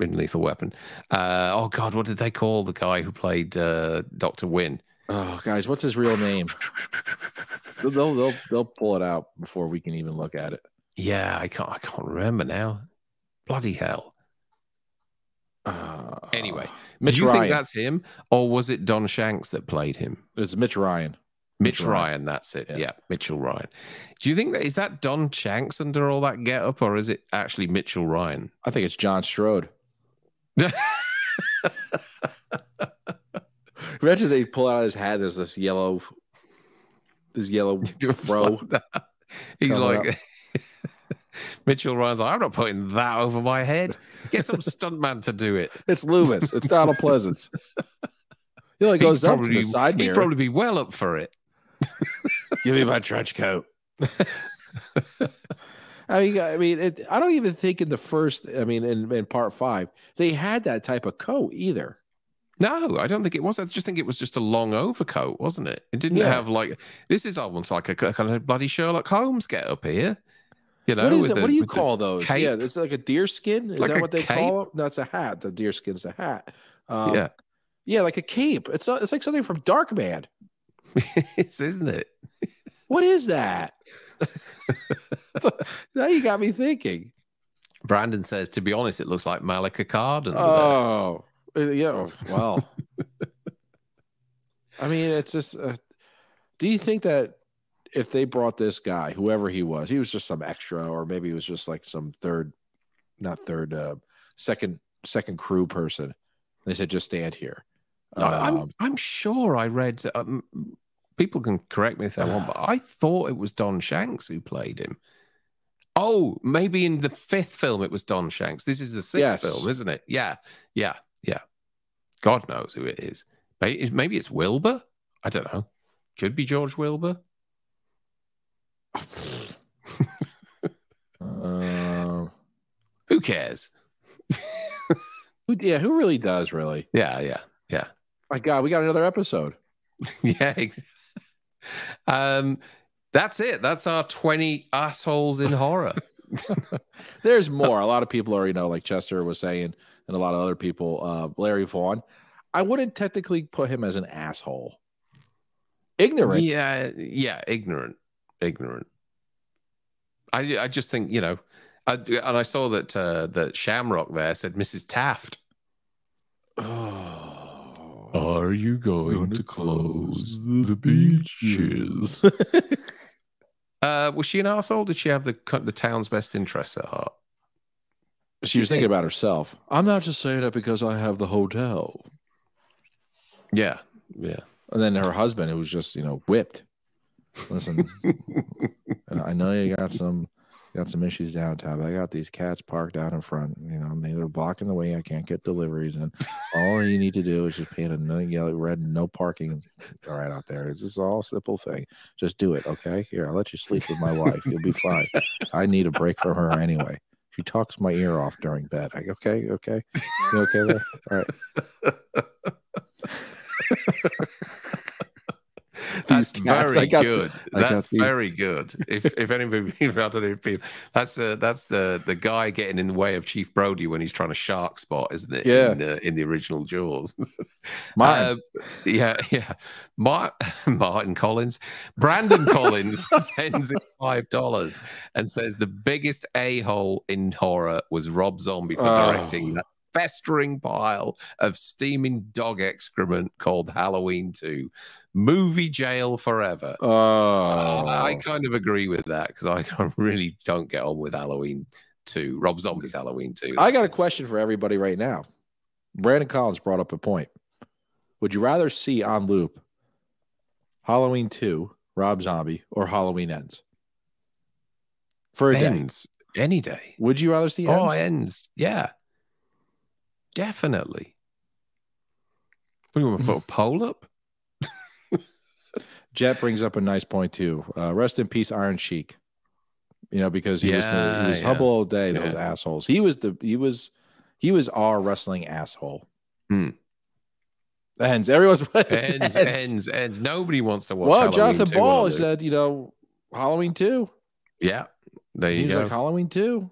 in Lethal Weapon? Uh, oh, God, what did they call the guy who played uh, Doctor Wynn? Oh, guys, what's his real name? they'll, they'll, they'll pull it out before we can even look at it. Yeah, I can't, I can't remember now. Bloody hell. Uh, anyway. Mitch Do you Ryan. think that's him, or was it Don Shanks that played him? It's Mitch Ryan. Mitch, Mitch Ryan, Ryan, that's it. Yeah. yeah, Mitchell Ryan. Do you think that is that Don Shanks under all that getup, or is it actually Mitchell Ryan? I think it's John Strode. Imagine they pull out his hat. There's this yellow, this yellow fro. He's like Mitchell Ryan's like, I'm not putting that over my head. Get some stuntman to do it. It's Loomis. It's Donald Pleasance. He only goes up to the side mirror. He'd probably be well up for it. Give me my trench coat. I mean, I mean, it, I don't even think in the first, I mean, in, in part five, they had that type of coat either. No, I don't think it was. I just think it was just a long overcoat, wasn't it? It didn't yeah. have like, this is almost like a kind of bloody Sherlock Holmes get up here. You know, what, is it, the, what do you call those? Cape. Yeah, it's like a deer skin. Is like that what they cape? call it? No, it's a hat. The deer skin's the hat. Um, yeah, yeah, like a cape. It's a, it's like something from Dark Man. It's, isn't it? What is that? Now you got me thinking. Brandon says, to be honest, it looks like Malika Carden. Oh, there. yeah. Well, I mean, it's just. Uh, do you think that? If they brought this guy, whoever he was, he was just some extra, or maybe he was just like some third, not third, uh, second, second crew person. And they said, just stand here. No, um, I'm, I'm sure I read, um, people can correct me if they want, but I thought it was Don Shanks who played him. Oh, maybe in the fifth film, it was Don Shanks. This is the sixth yes. film, isn't it? Yeah. Yeah. Yeah. God knows who it is. Maybe it's Wilbur. I don't know. Could be George Wilbur. uh, who cares? Yeah, who really does? Really? Yeah, yeah, yeah. My God, we got another episode. Yeah. Um, that's it. That's our twenty assholes in horror. There's more. A lot of people already know, like Chester was saying, and a lot of other people. Uh, Larry Vaughn. I wouldn't technically put him as an asshole. Ignorant. Yeah, yeah, ignorant. Ignorant. I I just think, you know, I, and I saw that uh, that Shamrock there said Missus Taft. Oh, are you going, going to close, close the beaches? uh, was she an asshole? Did she have the the town's best interests at heart? She was thinking about herself. I'm not just saying that because I have the hotel. Yeah, yeah. And then her husband, who was just, you know, whipped. Listen, I know you got some got some issues downtown, but I got these cats parked out in front, you know, and they're blocking the way. I can't get deliveries, and all you need to do is just paint a no yellow red no parking right out there. It's just all simple thing. Just do it, okay? Here, I'll let you sleep with my wife. You'll be fine. I need a break from her anyway. She talks my ear off during bed. I okay, okay. You okay there? All right. That's cats, very got, good. That's very good. If if anybody, I don't know if people, that's uh, that's the the guy getting in the way of Chief Brody when he's trying to shark spot, isn't it? Yeah. In the, in the original Jaws. Martin. Uh, yeah, yeah. Mar Martin Collins, Brandon Collins sends him five dollars and says the biggest a hole in horror was Rob Zombie for oh. directing that festering pile of steaming dog excrement called Halloween two. Movie jail forever. Oh. Uh, I kind of agree with that because I really don't get on with Halloween two. Rob Zombie's Halloween two. I got a question for everybody right now. Brandon Collins brought up a point. Would you rather see on loop Halloween two, Rob Zombie, or Halloween Ends? For a Ends. Day. Any day. Would you rather see Ends? Oh, Ends. Yeah. Definitely. We want to put a poll up? Jet brings up a nice point, too. Uh, rest in peace, Iron Sheik. You know, because he yeah, was the, he was yeah. humble all day, those yeah. assholes. He was the he was he was our wrestling asshole. Hmm. Ends. Everyone's playing ends, ends. Ends. Ends. Nobody wants to watch. Well, Halloween Jonathan two, Ball said, you know, Halloween two. Yeah, there you he was go. Like Halloween two.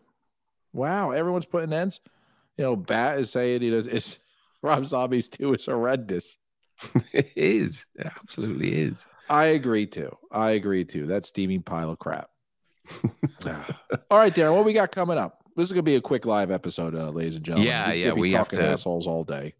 Wow, everyone's putting Ends. You know, Bat is saying, you know, it's Rob Zombie's two is horrendous. It is. It absolutely is. I agree too. I agree too. That steaming pile of crap. All right, Darren, what we got coming up? This is gonna be a quick live episode, uh, ladies and gentlemen. Yeah, we yeah, be we talking have to... assholes all day.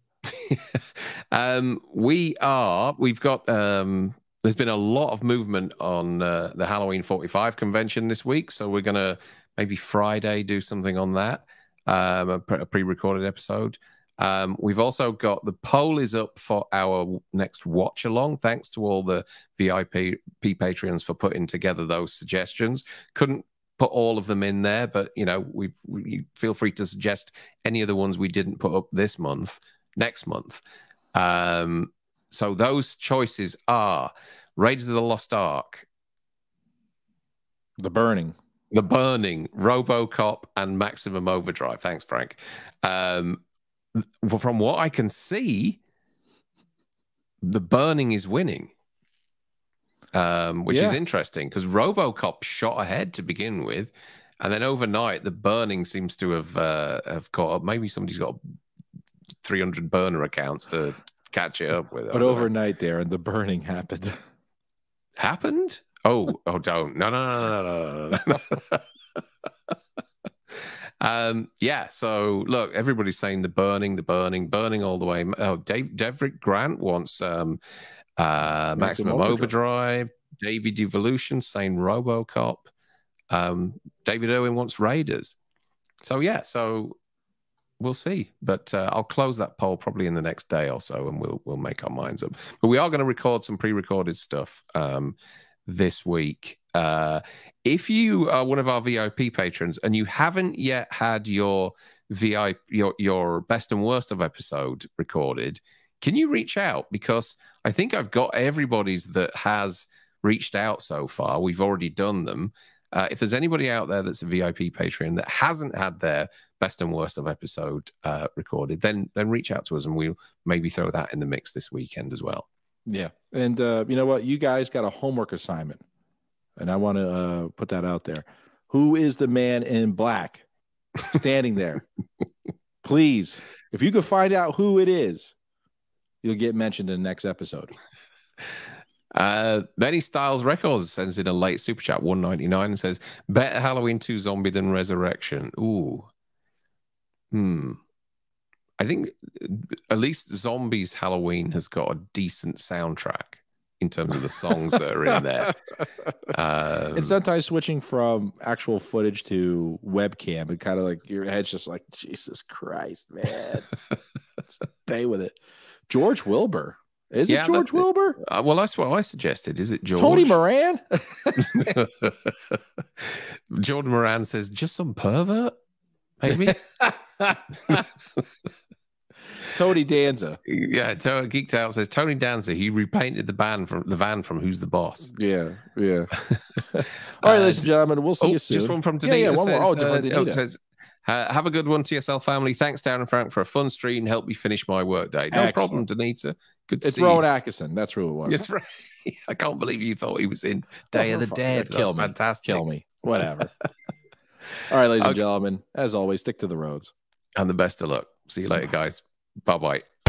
um, we are. We've got. Um, there's been a lot of movement on uh, the Halloween forty-five convention this week, so we're gonna maybe Friday do something on that. Um, a, pre a pre-recorded episode. Um, we've also got the poll is up for our next watch along. Thanks to all the V I P Patreons for putting together those suggestions. Couldn't put all of them in there, but you know, we've, we feel free to suggest any of the ones we didn't put up this month, next month. Um, so those choices are Raiders of the Lost Ark, The Burning, The Burning, RoboCop, and Maximum Overdrive. Thanks, Frank. Um, From what I can see, The Burning is winning, um, which yeah. is interesting because RoboCop shot ahead to begin with, and then overnight The Burning seems to have uh, have caught up. Maybe somebody's got three hundred burner accounts to catch it up with. But overnight, Darren, The Burning happened. Happened? Oh, oh, don't no no no no no no. Um, yeah, so look, everybody's saying The Burning, The Burning, Burning all the way. Oh, Dave, Deverick Grant wants um, uh, Maximum Overdrive. Overdrive. Davey Devolution saying RoboCop. Um, David Irwin wants Raiders. So, yeah, so we'll see. But uh, I'll close that poll probably in the next day or so, and we'll, we'll make our minds up. But we are going to record some pre-recorded stuff um, this week. Uh, if you are one of our V I P patrons and you haven't yet had your V I P, your, your best and worst of episode recorded, can you reach out? Because I think I've got everybody's that has reached out so far. We've already done them. Uh, if there's anybody out there that's a V I P patron that hasn't had their best and worst of episode uh, recorded, then, then reach out to us and we'll maybe throw that in the mix this weekend as well. Yeah. And uh, you know what? You guys got a homework assignment. And I want to uh, put that out there. Who is the man in black standing there? Please, if you could find out who it is, you'll get mentioned in the next episode. Uh, Benny Styles Records sends in a late super chat, one ninety-nine, and says, better Halloween two zombie than Resurrection. Ooh. Hmm. I think at least Zombies Halloween has got a decent soundtrack. In terms of the songs that are in there. Um, and sometimes switching from actual footage to webcam, and kind of like your head's just like, Jesus Christ, man. Stay with it. George Wilbur. Is yeah, it George Wilbur? Uh, well, that's what I suggested. Is it George? Tony Moran? Jordan Moran says, just some pervert, maybe? Tony Danza, yeah, Tony Geeked Out says Tony Danza. He repainted the band from the van from Who's the Boss. Yeah, yeah. All right, ladies and gentlemen, we'll see oh, you soon. Just one from Danita. Yeah, yeah, one says, more. Oh, uh, Danita. Oh, says, uh, have a good one, T S L family. Thanks, Darren and Frank, for a fun stream. Help me finish my workday. No Excellent. problem, Danita. Good. To it's see Rowan you. Atkinson. That's who it was. It's right. I can't believe you thought he was in Day of the Dead. That's Kill me. Fantastic. Kill me. Whatever. All right, ladies okay. and gentlemen. As always, stick to the roads. And the best of luck. See you later, guys. Bye-bye.